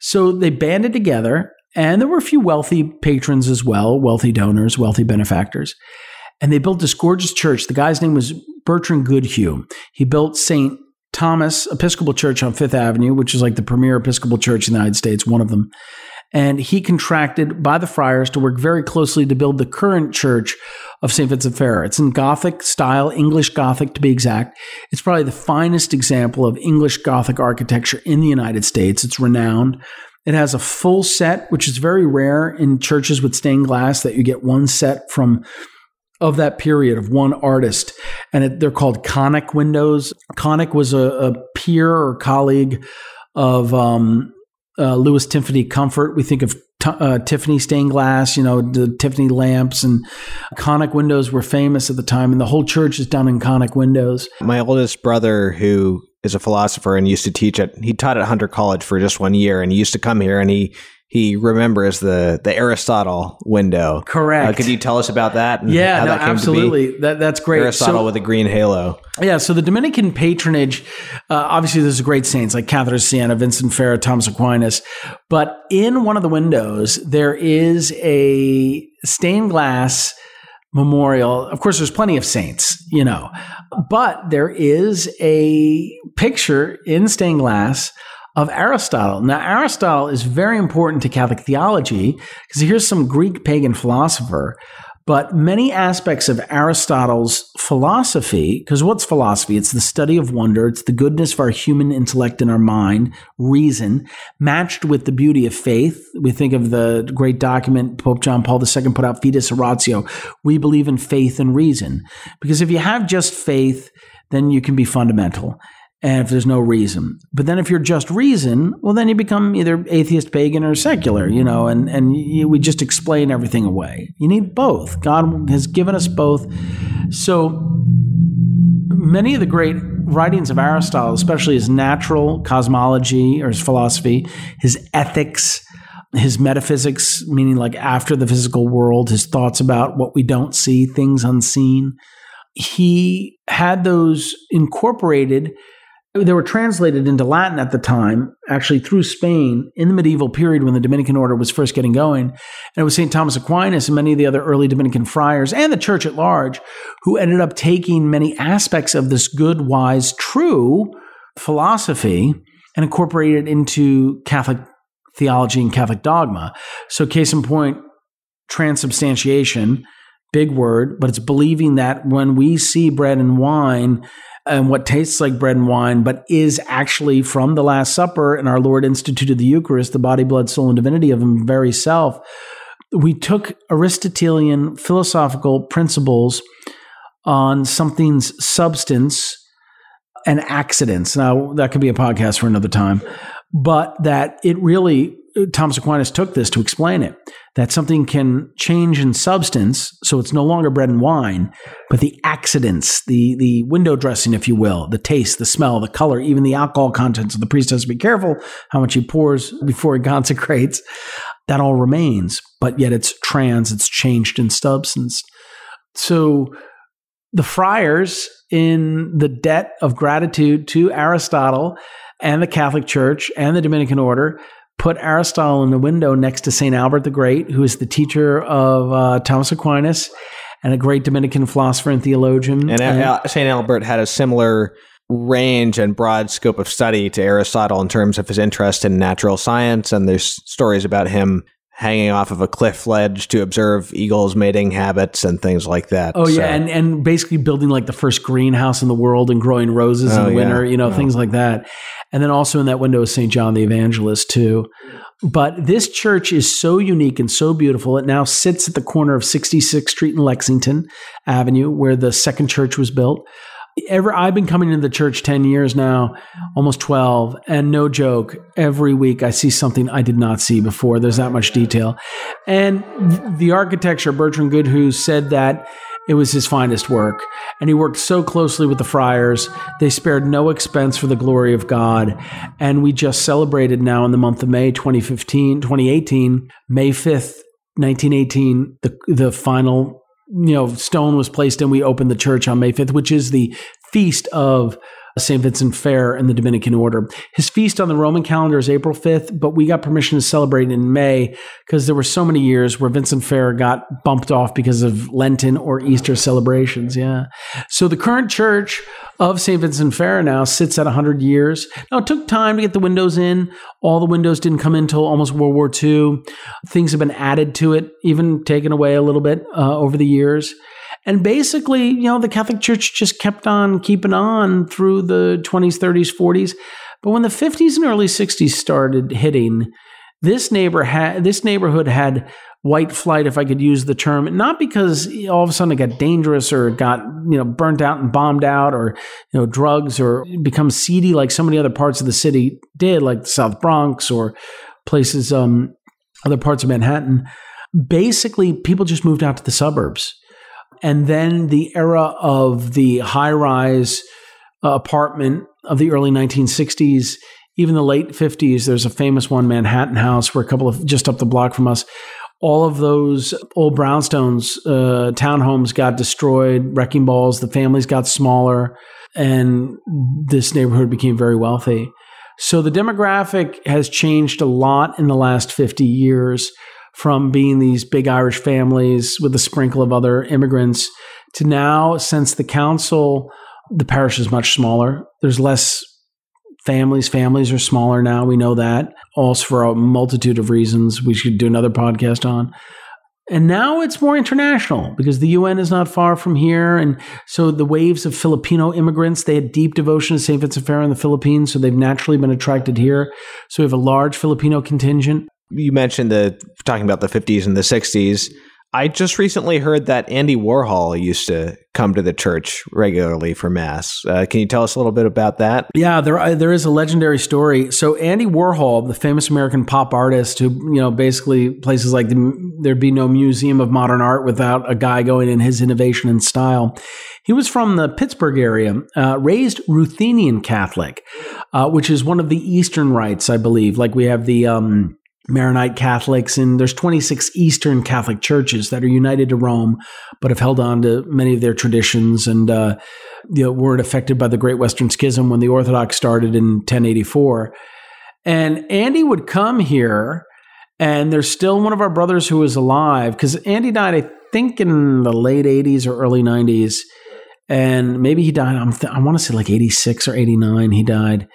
So they banded together, and there were a few wealthy patrons as well, wealthy donors, wealthy benefactors. And they built this gorgeous church. The guy's name was Bertrand Goodhue. He built St. Thomas Episcopal Church on Fifth Avenue, which is like the premier Episcopal church in the United States, one of them. And he contracted by the friars to work very closely to build the current church of St. Vincent Ferrer. It's in Gothic style, English Gothic to be exact. It's probably the finest example of English Gothic architecture in the United States. It's renowned. It has a full set, which is very rare in churches with stained glass, that you get one set of that period of one artist. And they're called Conic windows. Conic was a peer or colleague of Louis Tiffany Comfort. We think of Tiffany stained glass, the Tiffany lamps, and Conic windows were famous at the time. And the whole church is done in Conic windows. My oldest brother, who is a philosopher and used to teach at, he taught at Hunter College for just 1 year, and he used to come here, and he remembers the Aristotle window. Correct. Could you tell us about that? And yeah, how that came absolutely. To be? That's great. Aristotle with a green halo. Yeah. So the Dominican patronage, obviously there's great saints like Catherine of Siena, Vincent Ferrer, Thomas Aquinas. But in one of the windows, there is a stained glass memorial. Of course, there's plenty of saints, but there is a picture in stained glass of Aristotle. Now, Aristotle is very important to Catholic theology because here's some Greek pagan philosopher, but many aspects of Aristotle's philosophy, because what's philosophy? It's the study of wonder. It's the goodness of our human intellect and our mind, reason, matched with the beauty of faith. We think of the great document Pope John Paul II put out, Fides Oratio. We believe in faith and reason, because if you have just faith, then you can be fundamental. And if there's no reason. But then if you're just reason, well, then you become either atheist, pagan, or secular, we just explain everything away. You need both. God has given us both. So many of the great writings of Aristotle, especially his natural cosmology or his philosophy, his ethics, his metaphysics, meaning like after the physical world, his thoughts about what we don't see, things unseen, he had those incorporated. They were translated into Latin at the time, actually through Spain in the medieval period when the Dominican Order was first getting going. And it was St. Thomas Aquinas and many of the other early Dominican friars and the church at large who ended up taking many aspects of this good, wise, true philosophy and incorporated it into Catholic theology and Catholic dogma. So case in point, transubstantiation, big word, but it's believing that when we see bread and wine and what tastes like bread and wine, but is actually from the Last Supper, and our Lord instituted the Eucharist, the body, blood, soul, and divinity of him very self, we took Aristotelian philosophical principles on something's substance and accidents. Now, that could be a podcast for another time, but that it really, Thomas Aquinas took this to explain it, that something can change in substance, so it's no longer bread and wine, but the accidents, the window dressing, if you will, the taste, the smell, the color, even the alcohol contents. So the priest has to be careful how much he pours before he consecrates. That all remains, but yet it's trans, it's changed in substance. So the friars, in the debt of gratitude to Aristotle and the Catholic Church and the Dominican Order, put Aristotle in the window next to St. Albert the Great, who is the teacher of Thomas Aquinas and a great Dominican philosopher and theologian. And St. Albert had a similar range and broad scope of study to Aristotle in terms of his interest in natural science, and there's stories about him hanging off of a cliff ledge to observe eagles' mating habits and things like that. Oh, yeah, so. And basically building like the first greenhouse in the world and growing roses in the winter, yeah. Things like that. And then also in that window is St. John the Evangelist too. But this church is so unique and so beautiful. It now sits at the corner of 66th Street and Lexington Avenue, where the second church was built. I've been coming into the church 10 years now, almost 12, and no joke, every week I see something I did not see before. There's that much detail. And the architecture, Bertrand Goodhue said that it was his finest work, and he worked so closely with the friars. They spared no expense for the glory of God, and we just celebrated now in the month of May 2018, May 5th, 1918, the final stone was placed, and we opened the church on May 5th, which is the feast of St. Vincent Ferrer and the Dominican Order. His feast on the Roman calendar is April 5th, but we got permission to celebrate in May because there were so many years where Vincent Ferrer got bumped off because of Lenten or Easter celebrations. Yeah. So the current church of St. Vincent Ferrer now sits at 100 years. Now, it took time to get the windows in. All the windows didn't come in until almost World War II. Things have been added to it, even taken away a little bit over the years. And basically, the Catholic Church just kept on keeping on through the 20s, 30s, 40s. But when the 50s and early 60s started hitting, this neighborhood had white flight, if I could use the term, not because all of a sudden it got dangerous or it got burnt out and bombed out or drugs or become seedy like so many other parts of the city did, like the South Bronx or places, other parts of Manhattan. Basically, people just moved out to the suburbs. And then the era of the high-rise apartment of the early 1960s, even the late 50s, there's a famous one, Manhattan House, where a couple of just up the block from us, all of those old brownstones, townhomes got destroyed, wrecking balls, the families got smaller, and this neighborhood became very wealthy. So the demographic has changed a lot in the last 50 years. From being these big Irish families with a sprinkle of other immigrants to now, since the council, the parish is much smaller. There's less families. Families are smaller now. We know that. Also for a multitude of reasons we should do another podcast on. And now it's more international because the UN is not far from here. And so the waves of Filipino immigrants, they had deep devotion to St. Vincent Ferrer in the Philippines, so they've naturally been attracted here. So we have a large Filipino contingent. You mentioned talking about the 50s and the 60s. I just recently heard that Andy Warhol used to come to the church regularly for Mass. Can you tell us a little bit about that? Yeah, there is a legendary story. So Andy Warhol, the famous American pop artist who, basically places like there'd be no museum of modern art without a guy going in his innovation and style. He was from the Pittsburgh area, raised Ruthenian Catholic, which is one of the Eastern rites, I believe. Like we have the Maronite Catholics, and there's 26 Eastern Catholic churches that are united to Rome, but have held on to many of their traditions and weren't affected by the Great Western Schism when the Orthodox started in 1084. And Andy would come here, and there's still one of our brothers who is alive, because Andy died, I think, in the late 80s or early 90s, and maybe he died, I want to say like 86 or 89 he died.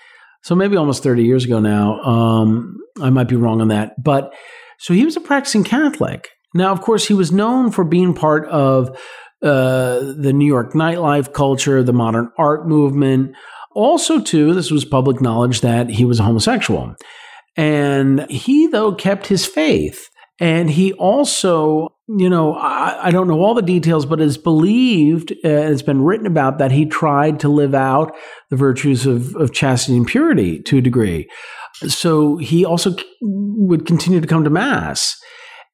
So maybe almost 30 years ago now. I might be wrong on that. But so he was a practicing Catholic. Now, of course, he was known for being part of the New York nightlife culture, the modern art movement. Also, too, this was public knowledge that he was a homosexual. And he, though, kept his faith. And he also, you know, I don't know all the details, but it's believed, it's been written about, that he tried to live out the virtues of chastity and purity to a degree. So he also would continue to come to Mass.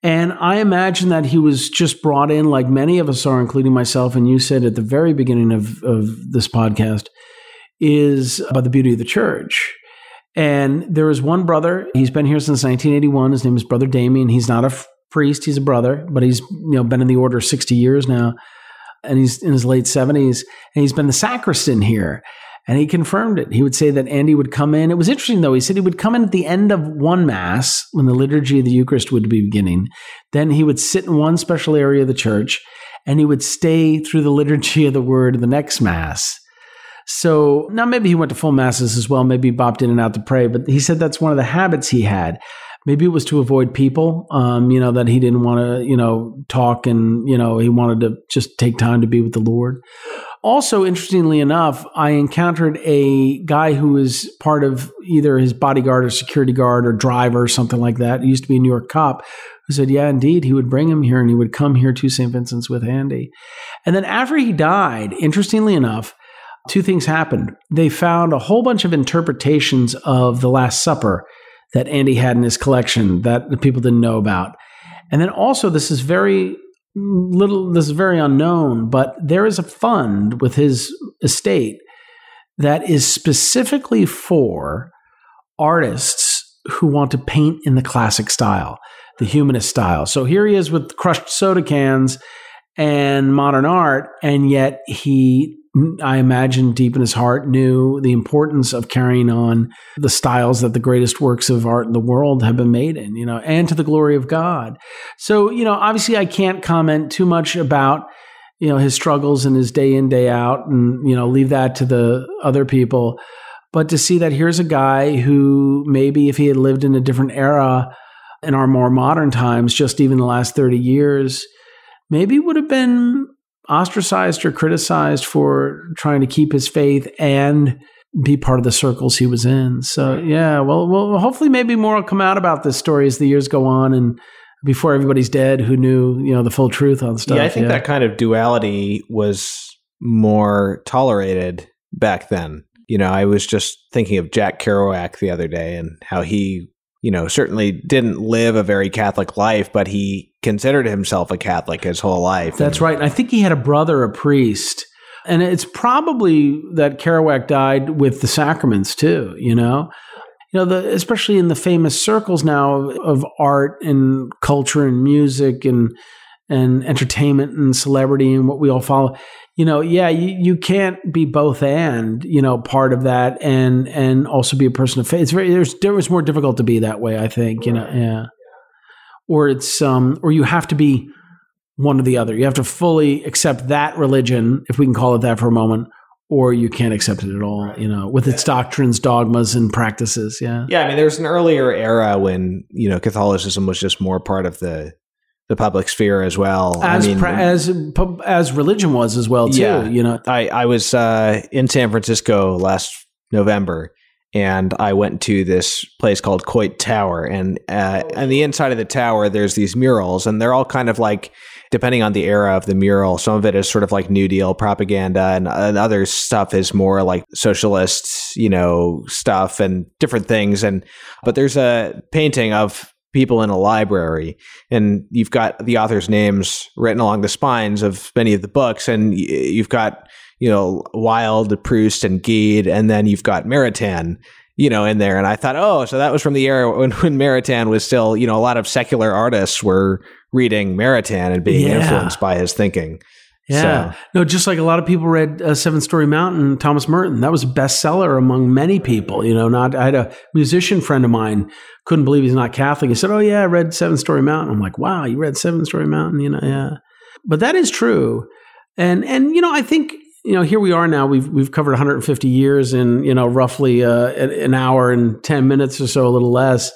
And I imagine that he was just brought in, like many of us are, including myself, and you said at the very beginning of this podcast, is about the beauty of the church. And there is one brother, he's been here since 1981, his name is Brother Damien. He's not a priest, he's a brother, but he's, you know, been in the order 60 years now, and he's in his late 70s, and he's been the sacristan here. And he confirmed it. He would say that Andy would come in. It was interesting, though. He said he would come in at the end of one Mass, when the liturgy of the Eucharist would be beginning. Then he would sit in one special area of the church, and he would stay through the liturgy of the Word of the next Mass. So now maybe he went to full Masses as well. Maybe he bopped in and out to pray. But he said that's one of the habits he had. Maybe it was to avoid people, you know, that he didn't want to, you know, talk, and, you know, he wanted to just take time to be with the Lord. Also, interestingly enough, I encountered a guy who was part of either his bodyguard or security guard or driver or something like that. He used to be a New York cop who said, yeah, indeed, he would bring him here and he would come here to St. Vincent's with Andy. And then after he died, interestingly enough, two things happened. They found a whole bunch of interpretations of the Last Supper that Andy had in his collection that the people didn't know about. And then also, this is very unknown, but there is a fund with his estate that is specifically for artists who want to paint in the classic style, the humanist style. So here he is with crushed soda cans and modern art, and yet he, I imagine, deep in his heart knew the importance of carrying on the styles that the greatest works of art in the world have been made in, you know, and to the glory of God. So, you know, obviously I can't comment too much about, you know, his struggles and his day in, day out, and, you know, leave that to the other people. But to see that here's a guy who maybe if he had lived in a different era in our more modern times, just even the last 30 years, maybe would have been ostracized or criticized for trying to keep his faith and be part of the circles he was in. So, yeah, well, hopefully maybe more will come out about this story as the years go on and before everybody's dead who knew, you know, the full truth on stuff. Yeah, I think that kind of duality was more tolerated back then. You know, I was just thinking of Jack Kerouac the other day and how he, you know, certainly didn't live a very Catholic life, but he considered himself a Catholic his whole life. That's right. And I think he had a brother, a priest. And it's probably that Kerouac died with the sacraments too, you know? You know, especially in the famous circles now of art and culture and music and entertainment and celebrity and what we all follow. You know, yeah, you can't be both and, you know, part of that and also be a person of faith. It's very, it's more difficult to be that way, I think, you know, yeah. Or it's, or you have to be one or the other. You have to fully accept that religion, if we can call it that for a moment, or you can't accept it at all, you know, with its doctrines, dogmas, and practices, yeah. Yeah, I mean, there's an earlier era when, you know, Catholicism was just more part of the public sphere as well. As religion was as well, too, yeah. You know. I was in San Francisco last November, and I went to this place called Coit Tower. And on the inside of the tower, there's these murals, and they're all kind of like, depending on the era of the mural, some of it is sort of like New Deal propaganda, and other stuff is more like socialist, you know, stuff and different things. But there's a painting of people in a library, and you've got the author's names written along the spines of many of the books, and you've got, you know, Wilde, Proust, and Gide, and then you've got Maritain, you know, in there. And I thought, oh, so that was from the era when Maritain was still, you know, a lot of secular artists were reading Maritain and being influenced by his thinking. Yeah. So. No, just like a lot of people read Seven Story Mountain, Thomas Merton. That was a bestseller among many people. You know, I had a musician friend of mine, couldn't believe he's not Catholic. He said, oh, yeah, I read Seven Story Mountain. I'm like, wow, you read Seven Story Mountain, you know, yeah. But that is true. And you know, I think, you know, here we are now, we've covered 150 years in, you know, roughly an hour and 10 minutes or so, a little less.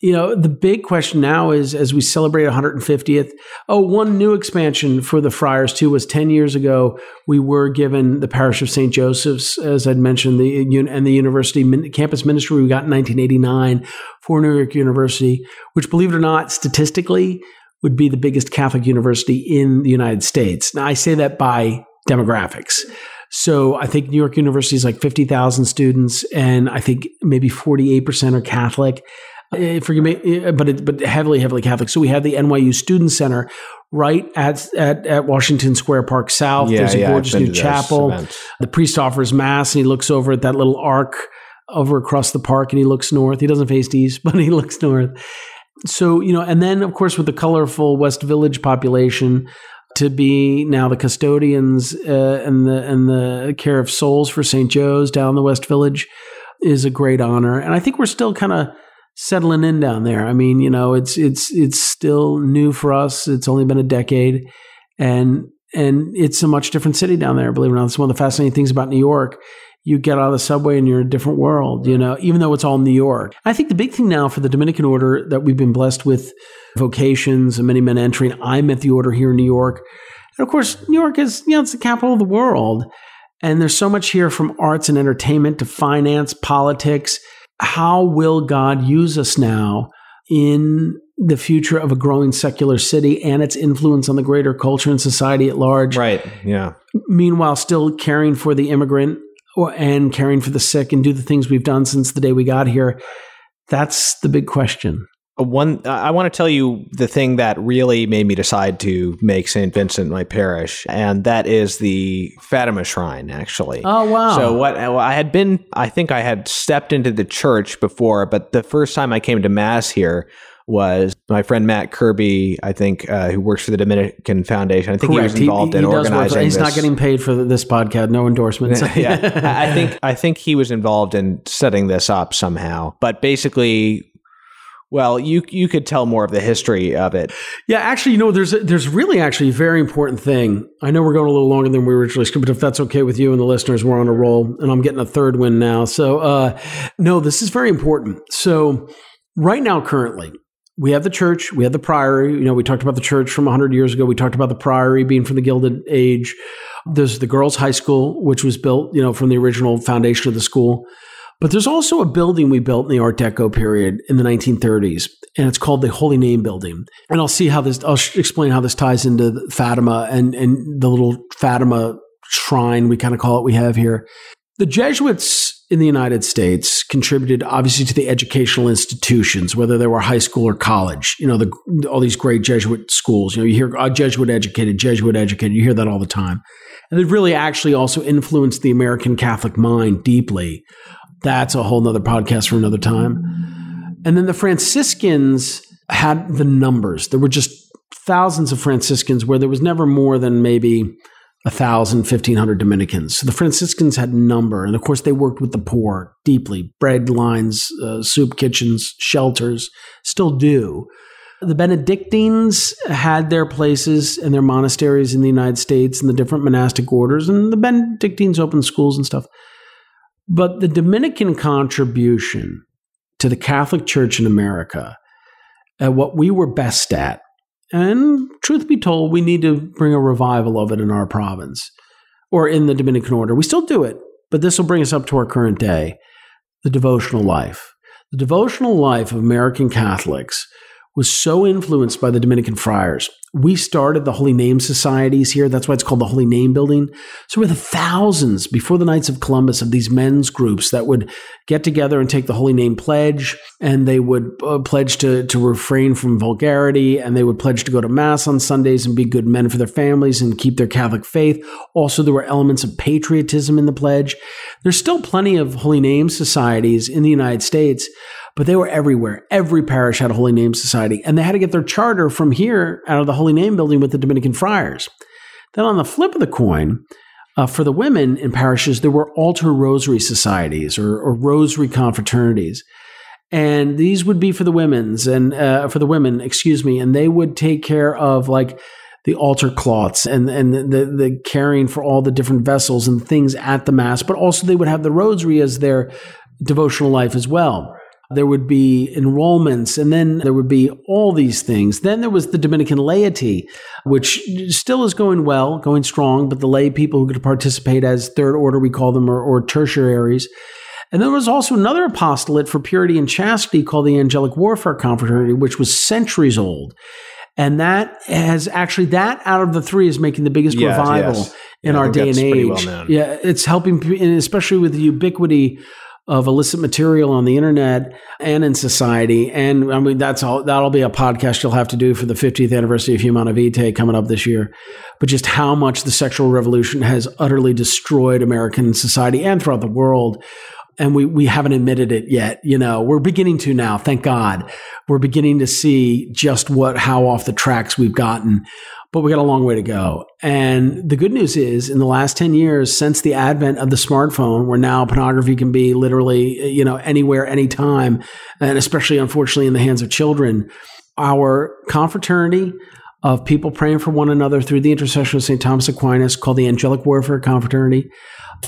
You know, the big question now is, as we celebrate 150th, one new expansion for the friars too was 10 years ago, we were given the parish of St. Joseph's, as I'd mentioned, and the university campus ministry we got in 1989 for New York University, which, believe it or not, statistically would be the biggest Catholic university in the United States. Now, I say that by demographics. So I think New York University is like 50,000 students, and I think maybe 48% are Catholic. Forgive me, but heavily Catholic. So we have the NYU Student Center right at Washington Square Park South. Yeah, there's a gorgeous new chapel. The priest offers mass, and he looks over at that little arc over across the park, and he looks north. He doesn't face east, but he looks north. So, you know, and then, of course, with the colorful West Village population to be now the custodians and the care of souls for St. Joe's down the West Village is a great honor. And I think we're still kind of settling in down there. I mean, you know, it's still new for us. It's only been a decade, and it's a much different city down there, believe it or not. It's one of the fascinating things about New York. You get out of the subway and you're in a different world, you know, even though it's all New York. I think the big thing now for the Dominican Order that we've been blessed with vocations and many men entering. I met the order here in New York. And of course, New York is, you know, it's the capital of the world. And there's so much here, from arts and entertainment to finance, politics. How will God use us now in the future of a growing secular city and its influence on the greater culture and society at large? Right, yeah. Meanwhile, still caring for the immigrant and caring for the sick and do the things we've done since the day we got here. That's the big question. I want to tell you the thing that really made me decide to make St. Vincent my parish, and that is the Fatima Shrine, actually. Oh, wow. So what I had been, I think I had stepped into the church before, but the first time I came to Mass here was my friend Matt Kirby, I think, who works for the Dominican Foundation. I think Correct. He was involved he in organizing this. He's not getting paid for this podcast, no endorsements. Yeah, I think he was involved in setting this up somehow. But basically... Well, you could tell more of the history of it. Yeah, actually, you know, there's really actually a very important thing. I know we're going a little longer than we originally scripted, but if that's okay with you and the listeners, we're on a roll, and I'm getting a third win now. So, no, this is very important. So, right now, currently, we have the church, we have the priory. You know, we talked about the church from 100 years ago. We talked about the priory being from the Gilded Age. There's the girls' high school, which was built, you know, from the original foundation of the school. But there's also a building we built in the Art Deco period in the 1930s, and it's called the Holy Name Building. And I'll explain how this ties into Fatima and the little Fatima shrine, we kind of call it, we have here. The Jesuits in the United States contributed, obviously, to the educational institutions, whether they were high school or college, you know, all these great Jesuit schools. You know, you hear Jesuit educated, you hear that all the time. And it really actually also influenced the American Catholic mind deeply. That's a whole nother podcast for another time. And then the Franciscans had the numbers. There were just thousands of Franciscans, where there was never more than maybe 1,000, 1,500 Dominicans. So the Franciscans had number. And of course, they worked with the poor deeply. Bread lines, soup kitchens, shelters, still do. The Benedictines had their places and their monasteries in the United States and the different monastic orders. And the Benedictines opened schools and stuff. But the Dominican contribution to the Catholic Church in America, what we were best at, and truth be told, we need to bring a revival of it in our province or in the Dominican Order. We still do it, but this will bring us up to our current day, the devotional life. The devotional life of American Catholics was so influenced by the Dominican friars. We started the Holy Name Societies here. That's why it's called the Holy Name Building. So we had thousands before the Knights of Columbus of these men's groups that would get together and take the Holy Name Pledge, and they would pledge to refrain from vulgarity, and they would pledge to go to Mass on Sundays and be good men for their families and keep their Catholic faith. Also, there were elements of patriotism in the pledge. There's still plenty of Holy Name Societies in the United States, but they were everywhere. Every parish had a Holy Name Society, and they had to get their charter from here out of the Holy Name Building with the Dominican friars. Then on the flip of the coin, for the women in parishes, there were altar rosary societies or rosary confraternities. And these would be for the women, and they would take care of like the altar cloths and the caring for all the different vessels and things at the Mass, but also they would have the rosary as their devotional life as well. There would be enrollments, and then there would be all these things. Then there was the Dominican laity, which still is going well, going strong, but the lay people who could participate as third order, we call them, or tertiaries. And there was also another apostolate for purity and chastity called the Angelic Warfare Confraternity, which was centuries old. And that has actually, that out of the three is making the biggest revival in our day and age. Well, yeah, it's helping, and especially with the ubiquity of illicit material on the internet and in society. And I mean, that's all, that'll be a podcast you'll have to do for the 50th anniversary of Humana Vitae coming up this year. But just how much the sexual revolution has utterly destroyed American society and throughout the world. And we haven't admitted it yet. You know, we're beginning to now, thank God. We're beginning to see just how off the tracks we've gotten. But we got a long way to go. And the good news is, in the last 10 years, since the advent of the smartphone, where now pornography can be literally, you know, anywhere, anytime, and especially, unfortunately, in the hands of children, our confraternity of people praying for one another through the intercession of St. Thomas Aquinas, called the Angelic Warfare Confraternity,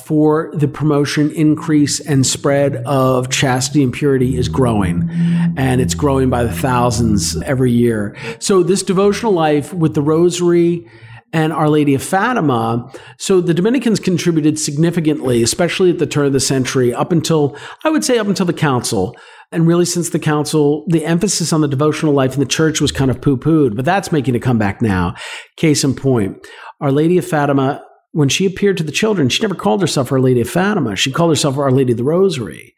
for the promotion, increase, and spread of chastity and purity is growing. And it's growing by the thousands every year. So this devotional life with the rosary and Our Lady of Fatima, so the Dominicans contributed significantly, especially at the turn of the century, up until, I would say, up until the Council. And really, since the Council, the emphasis on the devotional life in the church was kind of poo-pooed, but that's making a comeback now. Case in point, Our Lady of Fatima, when she appeared to the children, she never called herself Our Lady of Fatima. She called herself Our Lady of the Rosary,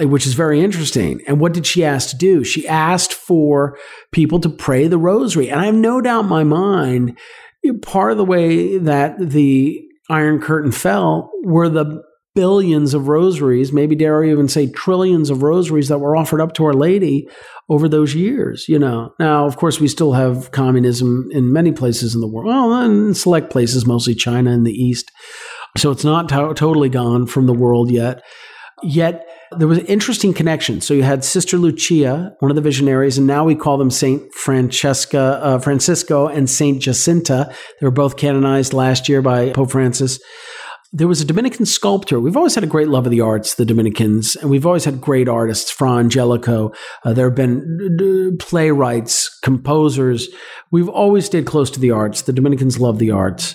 which is very interesting. And what did she ask to do? She asked for people to pray the Rosary. And I have no doubt in my mind, part of the way that the Iron Curtain fell were the billions of rosaries, maybe dare I even say trillions of rosaries that were offered up to Our Lady over those years, you know. Now, of course, we still have communism in many places in the world, well, in select places, mostly China and the East. So it's not totally gone from the world yet. Yet there was an interesting connection. So you had Sister Lucia, one of the visionaries, and now we call them Saint Francisco and Saint Jacinta. They were both canonized last year by Pope Francis. There was a Dominican sculptor. We've always had a great love of the arts, the Dominicans, and we've always had great artists, Fra Angelico. There have been playwrights, composers. We've always stayed close to the arts. The Dominicans love the arts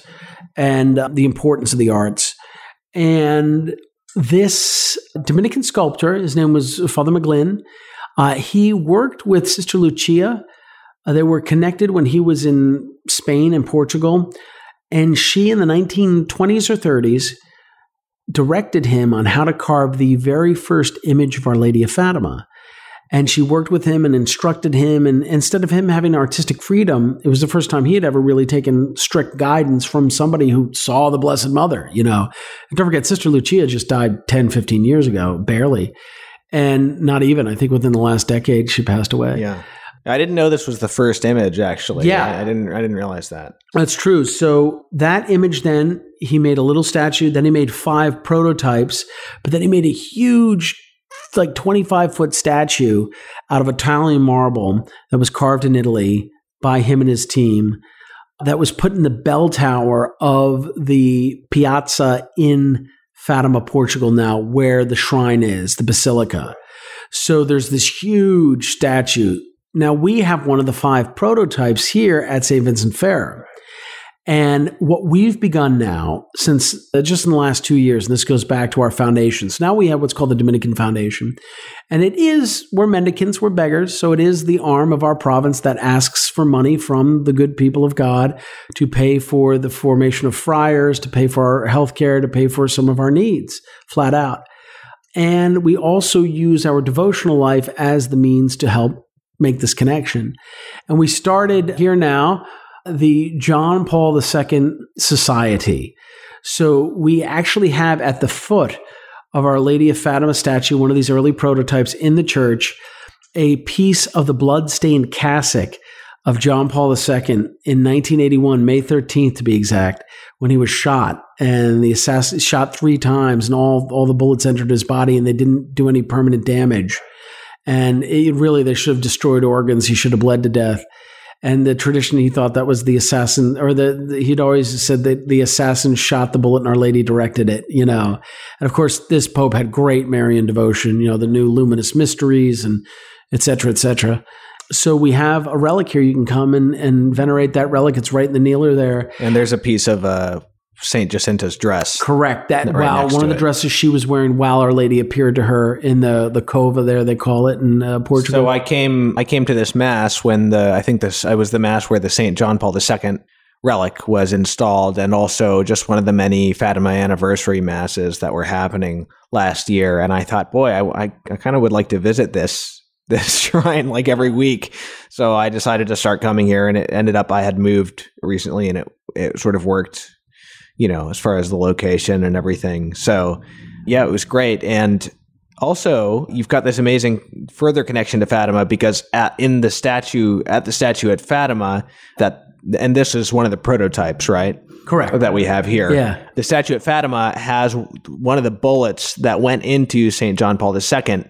and the importance of the arts. And this Dominican sculptor, his name was Father McGlynn, he worked with Sister Lucia. They were connected when he was in Spain and Portugal. And she, in the 1920s or 30s, directed him on how to carve the very first image of Our Lady of Fatima. And she worked with him and instructed him. And instead of him having artistic freedom, it was the first time he had ever really taken strict guidance from somebody who saw the Blessed Mother, you know. And don't forget, Sister Lucia just died 10, 15 years ago, barely. And not even, I think within the last decade, she passed away. Yeah. I didn't know this was the first image, actually. Yeah. I didn't realize that. That's true. So that image then, he made a little statue. Then he made 5 prototypes. But then he made a huge, like 25-foot statue out of Italian marble that was carved in Italy by him and his team that was put in the bell tower of the piazza in Fatima, Portugal now, where the shrine is, the basilica. So there's this huge statue. Now, we have one of the 5 prototypes here at St. Vincent Ferrer. And what we've begun now, since just in the last 2 years, and this goes back to our foundations, now we have what's called the Dominican Foundation. And it is, we're mendicants, we're beggars, so it is the arm of our province that asks for money from the good people of God to pay for the formation of friars, to pay for our health care, to pay for some of our needs, flat out. And we also use our devotional life as the means to help make this connection. And we started here now the John Paul II Society. So we actually have at the foot of Our Lady of Fatima statue, one of these early prototypes in the church, a piece of the blood-stained cassock of John Paul II in 1981, May 13th to be exact, when he was shot. And the assassin shot 3 times and all the bullets entered his body and they didn't do any permanent damage. And it really, they should have destroyed organs. He should have bled to death. And the tradition, he thought that was the assassin, or he'd always said that the assassin shot the bullet and Our Lady directed it, you know. And of course, this Pope had great Marian devotion, you know, the new luminous mysteries and et cetera, et cetera. So we have a relic here. You can come and venerate that relic. It's right in the kneeler there. And there's a piece of St. Jacinta's dress. Correct. That right, one of the dresses she was wearing while Our Lady appeared to her in the cova there, they call it, in Portugal. So I came to this mass when I was the mass where the St. John Paul II relic was installed, and also just one of the many Fatima anniversary masses that were happening last year. And I thought, boy, I kind of would like to visit this shrine like every week. So I decided to start coming here, and it ended up I had moved recently, and it sort of worked, you know, as far as the location and everything. So yeah, it was great. And also you've got this amazing further connection to Fatima, because at the statue at Fatima, and this is one of the prototypes, right? Correct. That we have here. Yeah. The statue at Fatima has one of the bullets that went into St. John Paul II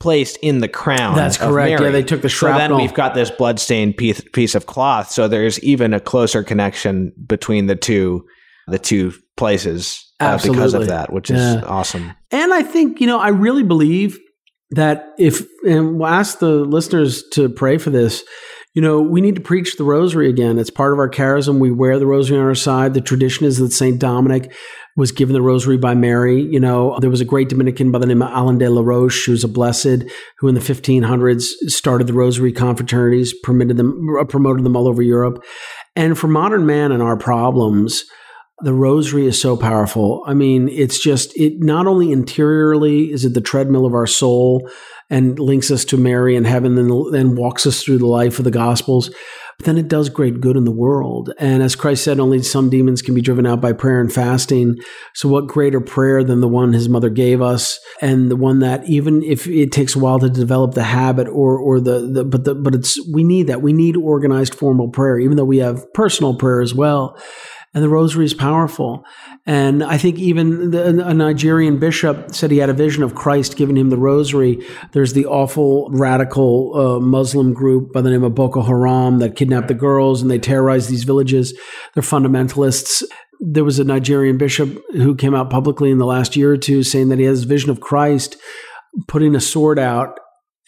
placed in the crown. That's correct. Mary. Yeah, they took the shrapnel. So then we've got this bloodstained piece of cloth. So there's even a closer connection between the two places because of that, which is awesome. And I think, you know, I really believe that and we'll ask the listeners to pray for this, you know, we need to preach the rosary again. It's part of our charism. We wear the rosary on our side. The tradition is that St. Dominic was given the rosary by Mary. You know, there was a great Dominican by the name of Alain de la Roche, who's a blessed, who in the 1500s started the rosary confraternities, promoted them all over Europe. And for modern man and our problems, the rosary is so powerful. I mean, it's just, it not only interiorly is it the treadmill of our soul and links us to Mary and heaven and walks us through the life of the Gospels, but then it does great good in the world. And as Christ said, only some demons can be driven out by prayer and fasting. So what greater prayer than the one his mother gave us, and the one that even if it takes a while to develop the habit we need that. We need organized formal prayer, even though we have personal prayer as well. And the rosary is powerful. And I think even a Nigerian bishop said he had a vision of Christ giving him the rosary. There's the awful radical Muslim group by the name of Boko Haram that kidnapped the girls and they terrorize these villages. They're fundamentalists. There was a Nigerian bishop who came out publicly in the last year or two saying that he has a vision of Christ putting a sword out,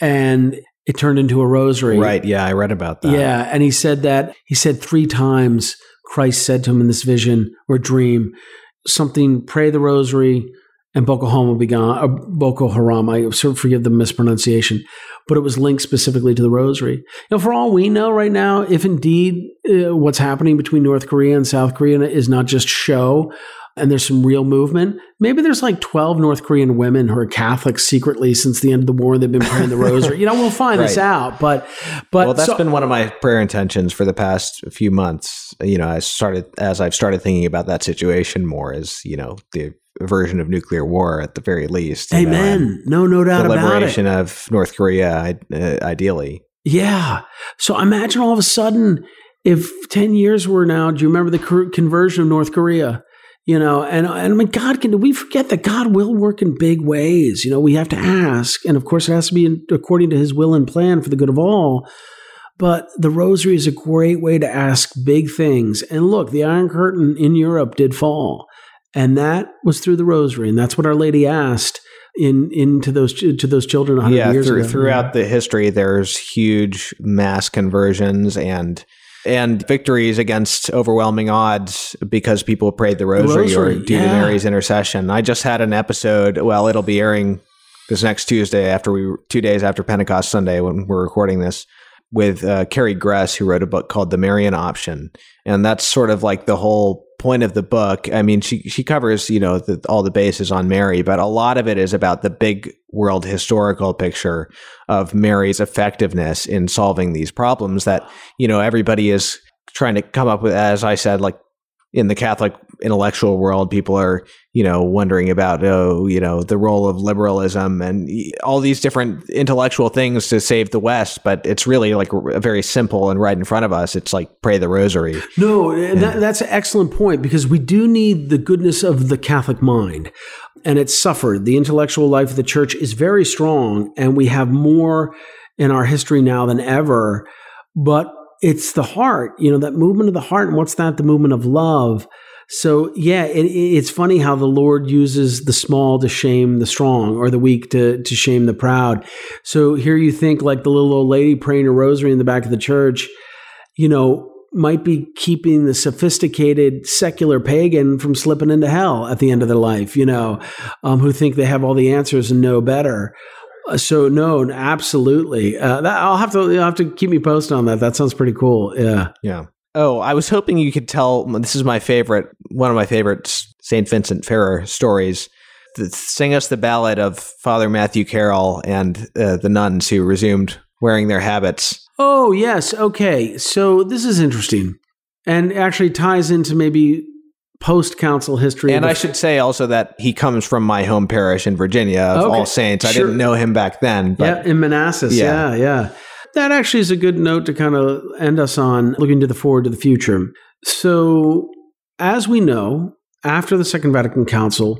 and it turned into a rosary. Right. Yeah, I read about that. Yeah. And he said that, he said three times, Christ said to him in this vision or dream, something, pray the rosary and Boko Haram will be gone. Boko Haram, I forgive the mispronunciation, but it was linked specifically to the rosary. You know, for all we know right now, if indeed what's happening between North Korea and South Korea is not just show and there's some real movement, maybe there's like 12 North Korean women who are Catholics secretly since the end of the war. They've been praying the rosary. You know, we'll find this out. Well, that's been one of my prayer intentions for the past few months. You know, I've started thinking about that situation more as, you know, the version of nuclear war at the very least. Amen. No doubt about it. The liberation of North Korea, ideally. Yeah. So imagine all of a sudden, if 10 years were now, do you remember the conversion of North Korea? You know, and I mean, we forget that God will work in big ways. You know, we have to ask. And of course, it has to be according to his will and plan for the good of all. But the rosary is a great way to ask big things. And look, the Iron Curtain in Europe did fall. And that was through the rosary, and that's what Our Lady asked into those children 100 years ago. Throughout the history, there's huge mass conversions and victories against overwhelming odds because people prayed the rosary, or due to Mary's intercession. I just had an episode. Well, it'll be airing this next Tuesday 2 days after Pentecost Sunday when we're recording this, with Carrie Gress, who wrote a book called The Marian Option, and that's sort of like the whole point of the book. I mean, she covers, you know, all the bases on Mary, but a lot of it is about the big world historical picture of Mary's effectiveness in solving these problems that, you know, everybody is trying to come up with. As I said, like in the Catholic intellectual world, people are, you know, wondering about, you know, the role of liberalism and all these different intellectual things to save the West. But it's really like very simple and right in front of us. It's like pray the rosary. No, that's an excellent point, because we do need the goodness of the Catholic mind. And it's suffered. The intellectual life of the church is very strong, and we have more in our history now than ever. But It's the heart, you know, that movement of the heart. And what's that? The movement of love. So, yeah, it's funny how the Lord uses the small to shame the strong, or the weak to shame the proud. So here you think like the little old lady praying a rosary in the back of the church, you know, might be keeping the sophisticated secular pagan from slipping into hell at the end of their life, you know, who think they have all the answers and know better. So no, absolutely. You'll have to keep me posted on that. That sounds pretty cool. Yeah. Yeah. Oh, I was hoping you could tell, this is my favorite, one of my favorite St. Vincent Ferrer stories. Sing us the ballad of Father Matthew Carroll and the nuns who resumed wearing their habits. Oh, yes. Okay. So this is interesting and actually ties into maybe post-council history. And I should say also that he comes from my home parish in Virginia of All Saints. Sure. I didn't know him back then. But yeah, in Manassas. Yeah, yeah. Yeah. That actually is a good note to kind of end us on, looking to the forward to the future. So, as we know, after the Second Vatican Council,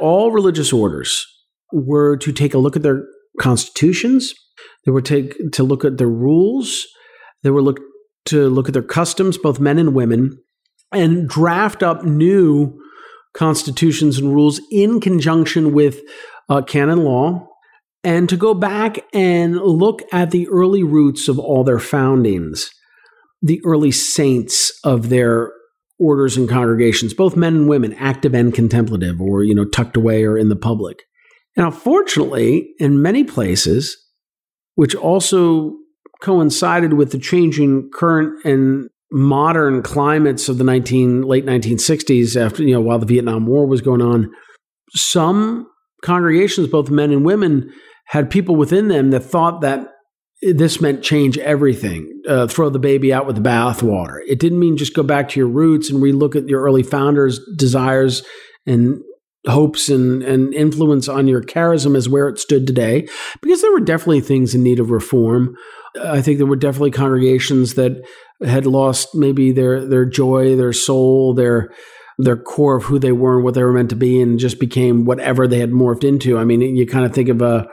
all religious orders were to take a look at their constitutions. They were to look at their rules. They were to look at their customs, both men and women, and draft up new constitutions and rules in conjunction with canon law. And to go back and look at the early roots of all their foundings, the early saints of their orders and congregations, both men and women, active and contemplative, or, you know, tucked away or in the public. Now, fortunately, in many places, which also coincided with the changing current and modern climates of the late 1960s, after, you know, while the Vietnam War was going on, some congregations, both men and women, had people within them that thought that this meant change everything, throw the baby out with the bathwater. It didn't mean just go back to your roots and relook at your early founders' desires and hopes and influence on your charism as where it stood today, because there were definitely things in need of reform. I think there were definitely congregations that had lost maybe their joy, their soul, their core of who they were and what they were meant to be, and just became whatever they had morphed into. I mean, you kind of think of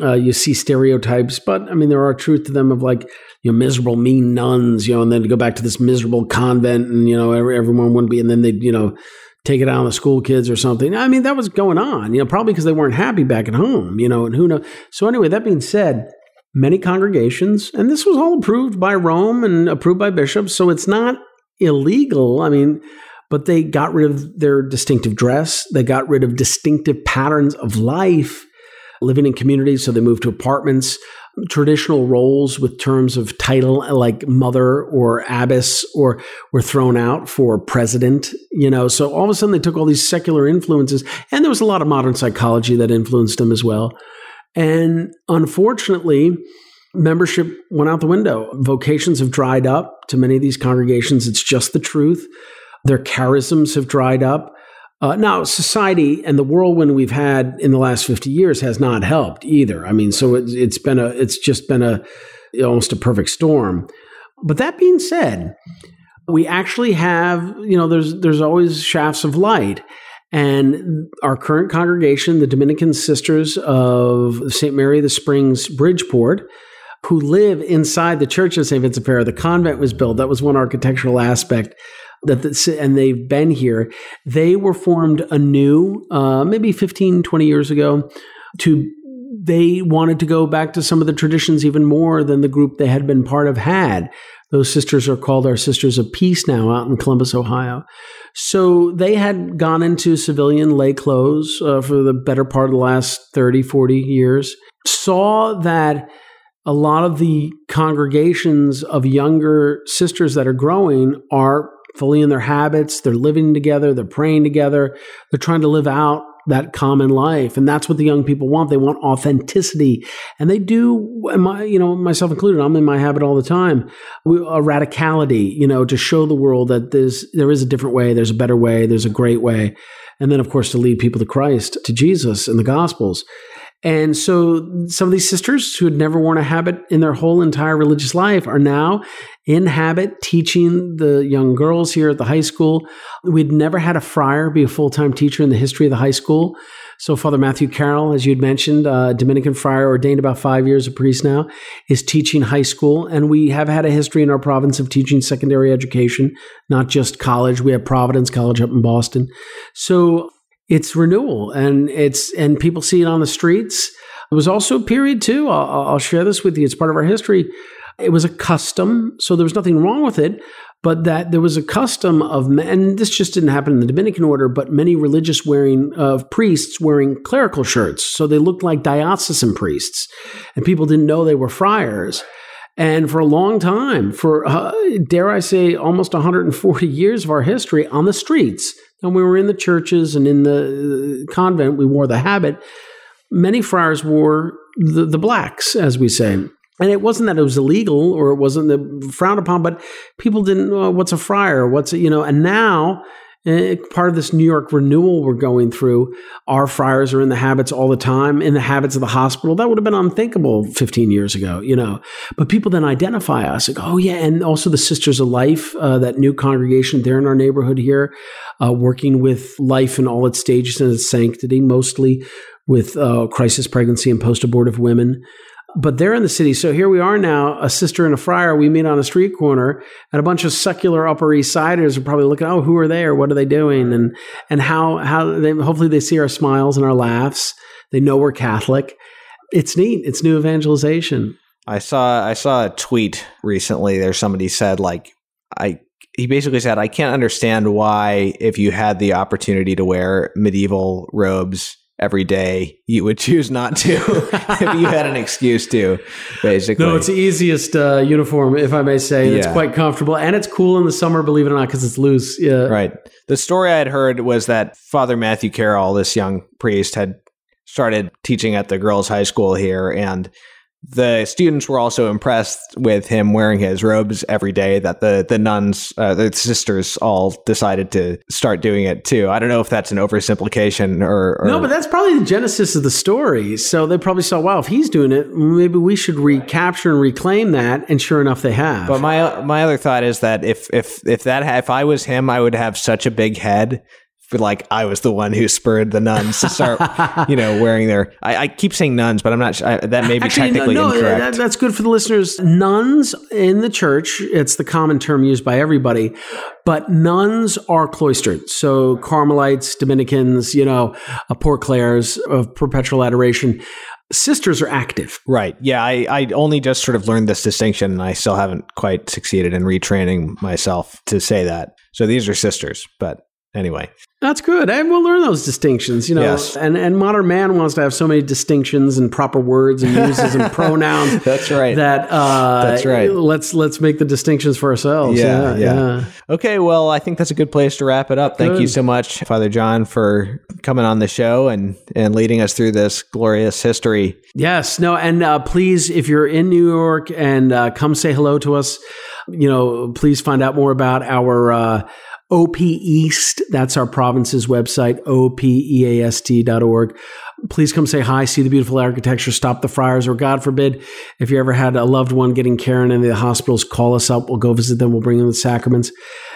you see stereotypes, but I mean, there are truth to them of, like, you know, miserable, mean nuns, you know, and then to go back to this miserable convent and, you know, everyone wouldn't be, and then they'd, you know, take it out on the school kids or something. I mean, that was going on, you know, probably because they weren't happy back at home, you know, and who knows. So anyway, that being said, many congregations, and this was all approved by Rome and approved by bishops, so it's not illegal. I mean, but they got rid of their distinctive dress. They got rid of distinctive patterns of life, living in communities. So they moved to apartments, traditional roles with terms of title like mother or abbess or were thrown out for president, you know. So all of a sudden they took all these secular influences, and there was a lot of modern psychology that influenced them as well. And unfortunately, membership went out the window. Vocations have dried up to many of these congregations. It's just the truth. Their charisms have dried up. Now, society and the whirlwind we've had in the last 50 years has not helped either. I mean, so it's just been almost a perfect storm. But that being said, we actually have, you know, there's always shafts of light. And our current congregation, the Dominican Sisters of St. Mary of the Springs Bridgeport, who live inside the Church of St. Vincent Ferrer. The convent was built. That was one architectural aspect. And they've been here. They were formed anew, maybe 15, 20 years ago. They wanted to go back to some of the traditions even more than the group they had been part of had. Those sisters are called our Sisters of Peace now, out in Columbus, Ohio. So they had gone into civilian lay clothes for the better part of the last 30, 40 years. Saw that a lot of the congregations of younger sisters that are growing are fully in their habits, they're living together, they're praying together, they're trying to live out that common life. And that's what the young people want. They want authenticity. And they do, you know, myself included, I'm in my habit all the time, a radicality, you know, to show the world that there is a different way, there's a better way, there's a great way. And then, of course, to lead people to Christ, to Jesus and the Gospels. And so some of these sisters who had never worn a habit in their whole entire religious life are now in habit teaching the young girls here at the high school. We'd never had a friar be a full-time teacher in the history of the high school. So Father Matthew Carroll, as you'd mentioned, Dominican friar, ordained about 5 years, a priest now, is teaching high school. And we have had a history in our province of teaching secondary education, not just college. We have Providence College up in Boston. So it's renewal, and people see it on the streets. It was also a period, too. I'll share this with you. It's part of our history. It was a custom, so there was nothing wrong with it, but that there was a custom of, and this just didn't happen in the Dominican order, but many religious wearing of priests wearing clerical shirts. So they looked like diocesan priests, and people didn't know they were friars. And for a long time, for, dare I say, almost 140 years of our history on the streets, and we were in the churches and in the convent, we wore the habit. Many friars wore the blacks, as we say. And it wasn't that it was illegal or it wasn't frowned upon, but people didn't know what's a friar, what's a, you know. And now, part of this New York renewal we're going through, our friars are in the habits all the time, in the habits of the hospital. That would have been unthinkable 15 years ago, you know. But people then identify us, like, oh, yeah, and also the Sisters of Life, that new congregation there in our neighborhood here, working with life in all its stages and its sanctity, mostly with crisis pregnancy and post-abortive women. But they're in the city. So here we are now, a sister and a friar. We meet on a street corner, and a bunch of secular Upper East Siders are probably looking, oh, who are they or what are they doing? And how they, hopefully they see our smiles and our laughs. They know we're Catholic. It's neat. It's new evangelization. I saw a tweet recently. There somebody said, like, he basically said, I can't understand why if you had the opportunity to wear medieval robes every day, you would choose not to if you had an excuse to, basically. No, it's the easiest uniform, if I may say. Yeah. It's quite comfortable, and it's cool in the summer, believe it or not, because it's loose. Yeah. Right. The story I had heard was that Father Matthew Carroll, this young priest, had started teaching at the girls' high school here, and the students were also impressed with him wearing his robes every day, that the nuns, the sisters all decided to start doing it too. I don't know if that's an oversimplification or... No, but that's probably the genesis of the story. So they probably saw, wow, if he's doing it, maybe we should recapture and reclaim that. And sure enough, they have. But my other thought is that if I was him, I would have such a big head. But like, I was the one who spurred the nuns to start, you know, wearing their... I keep saying nuns, but I'm not sure. That may be actually, technically incorrect. That's good for the listeners. Nuns in the church, it's the common term used by everybody, but nuns are cloistered. So Carmelites, Dominicans, you know, Poor Clares of perpetual adoration. Sisters are active. Right. Yeah. I only just sort of learned this distinction, and I still haven't quite succeeded in retraining myself to say that. So these are sisters, but... Anyway, that's good. And we'll learn those distinctions, you know, yes. And modern man wants to have so many distinctions and proper words and uses and pronouns. That's right. That's right. Let's make the distinctions for ourselves. Yeah. Okay. Well, I think that's a good place to wrap it up. Good. Thank you so much, Father John, for coming on the show and leading us through this glorious history. Yes. No. And please, if you're in New York and come say hello to us, you know, please find out more about our, OP East, that's our province's website, opeast.org. Please come say hi, see the beautiful architecture, stop the friars, or God forbid, if you ever had a loved one getting care in any of the hospitals, call us up. We'll go visit them. We'll bring them the sacraments.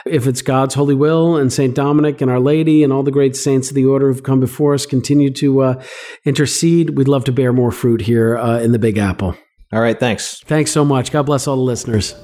If it's God's holy will and St. Dominic and Our Lady and all the great saints of the order who've come before us continue to intercede, we'd love to bear more fruit here in the Big Apple. All right, thanks. Thanks so much. God bless all the listeners.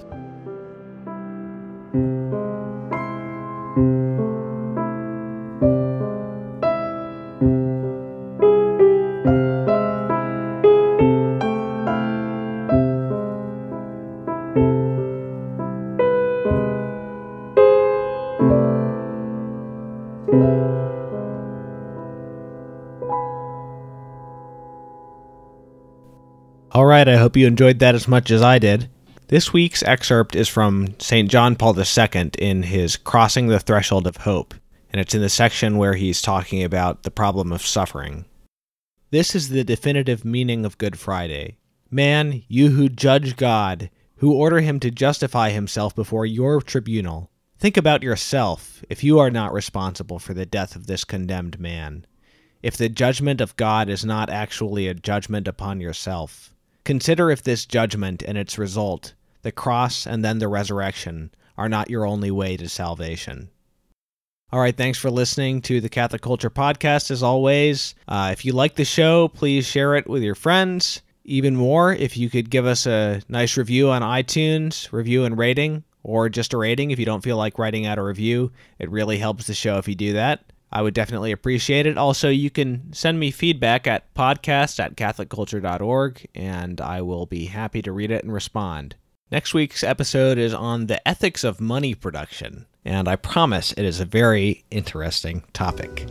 I hope you enjoyed that as much as I did. This week's excerpt is from St. John Paul II in his Crossing the Threshold of Hope, and it's in the section where he's talking about the problem of suffering. This is the definitive meaning of Good Friday. Man, you who judge God, who order him to justify himself before your tribunal, think about yourself if you are not responsible for the death of this condemned man. if the judgment of God is not actually a judgment upon yourself. Consider if this judgment and its result, the cross and then the resurrection, are not your only way to salvation. All right, thanks for listening to the Catholic Culture Podcast, as always. If you like the show, please share it with your friends. Even more, if you could give us a nice review on iTunes, review and rating, or just a rating if you don't feel like writing out a review. It really helps the show if you do that. I would definitely appreciate it. Also, you can send me feedback at podcast@catholicculture.org, and I will be happy to read it and respond. Next week's episode is on the ethics of money production, and I promise it is a very interesting topic.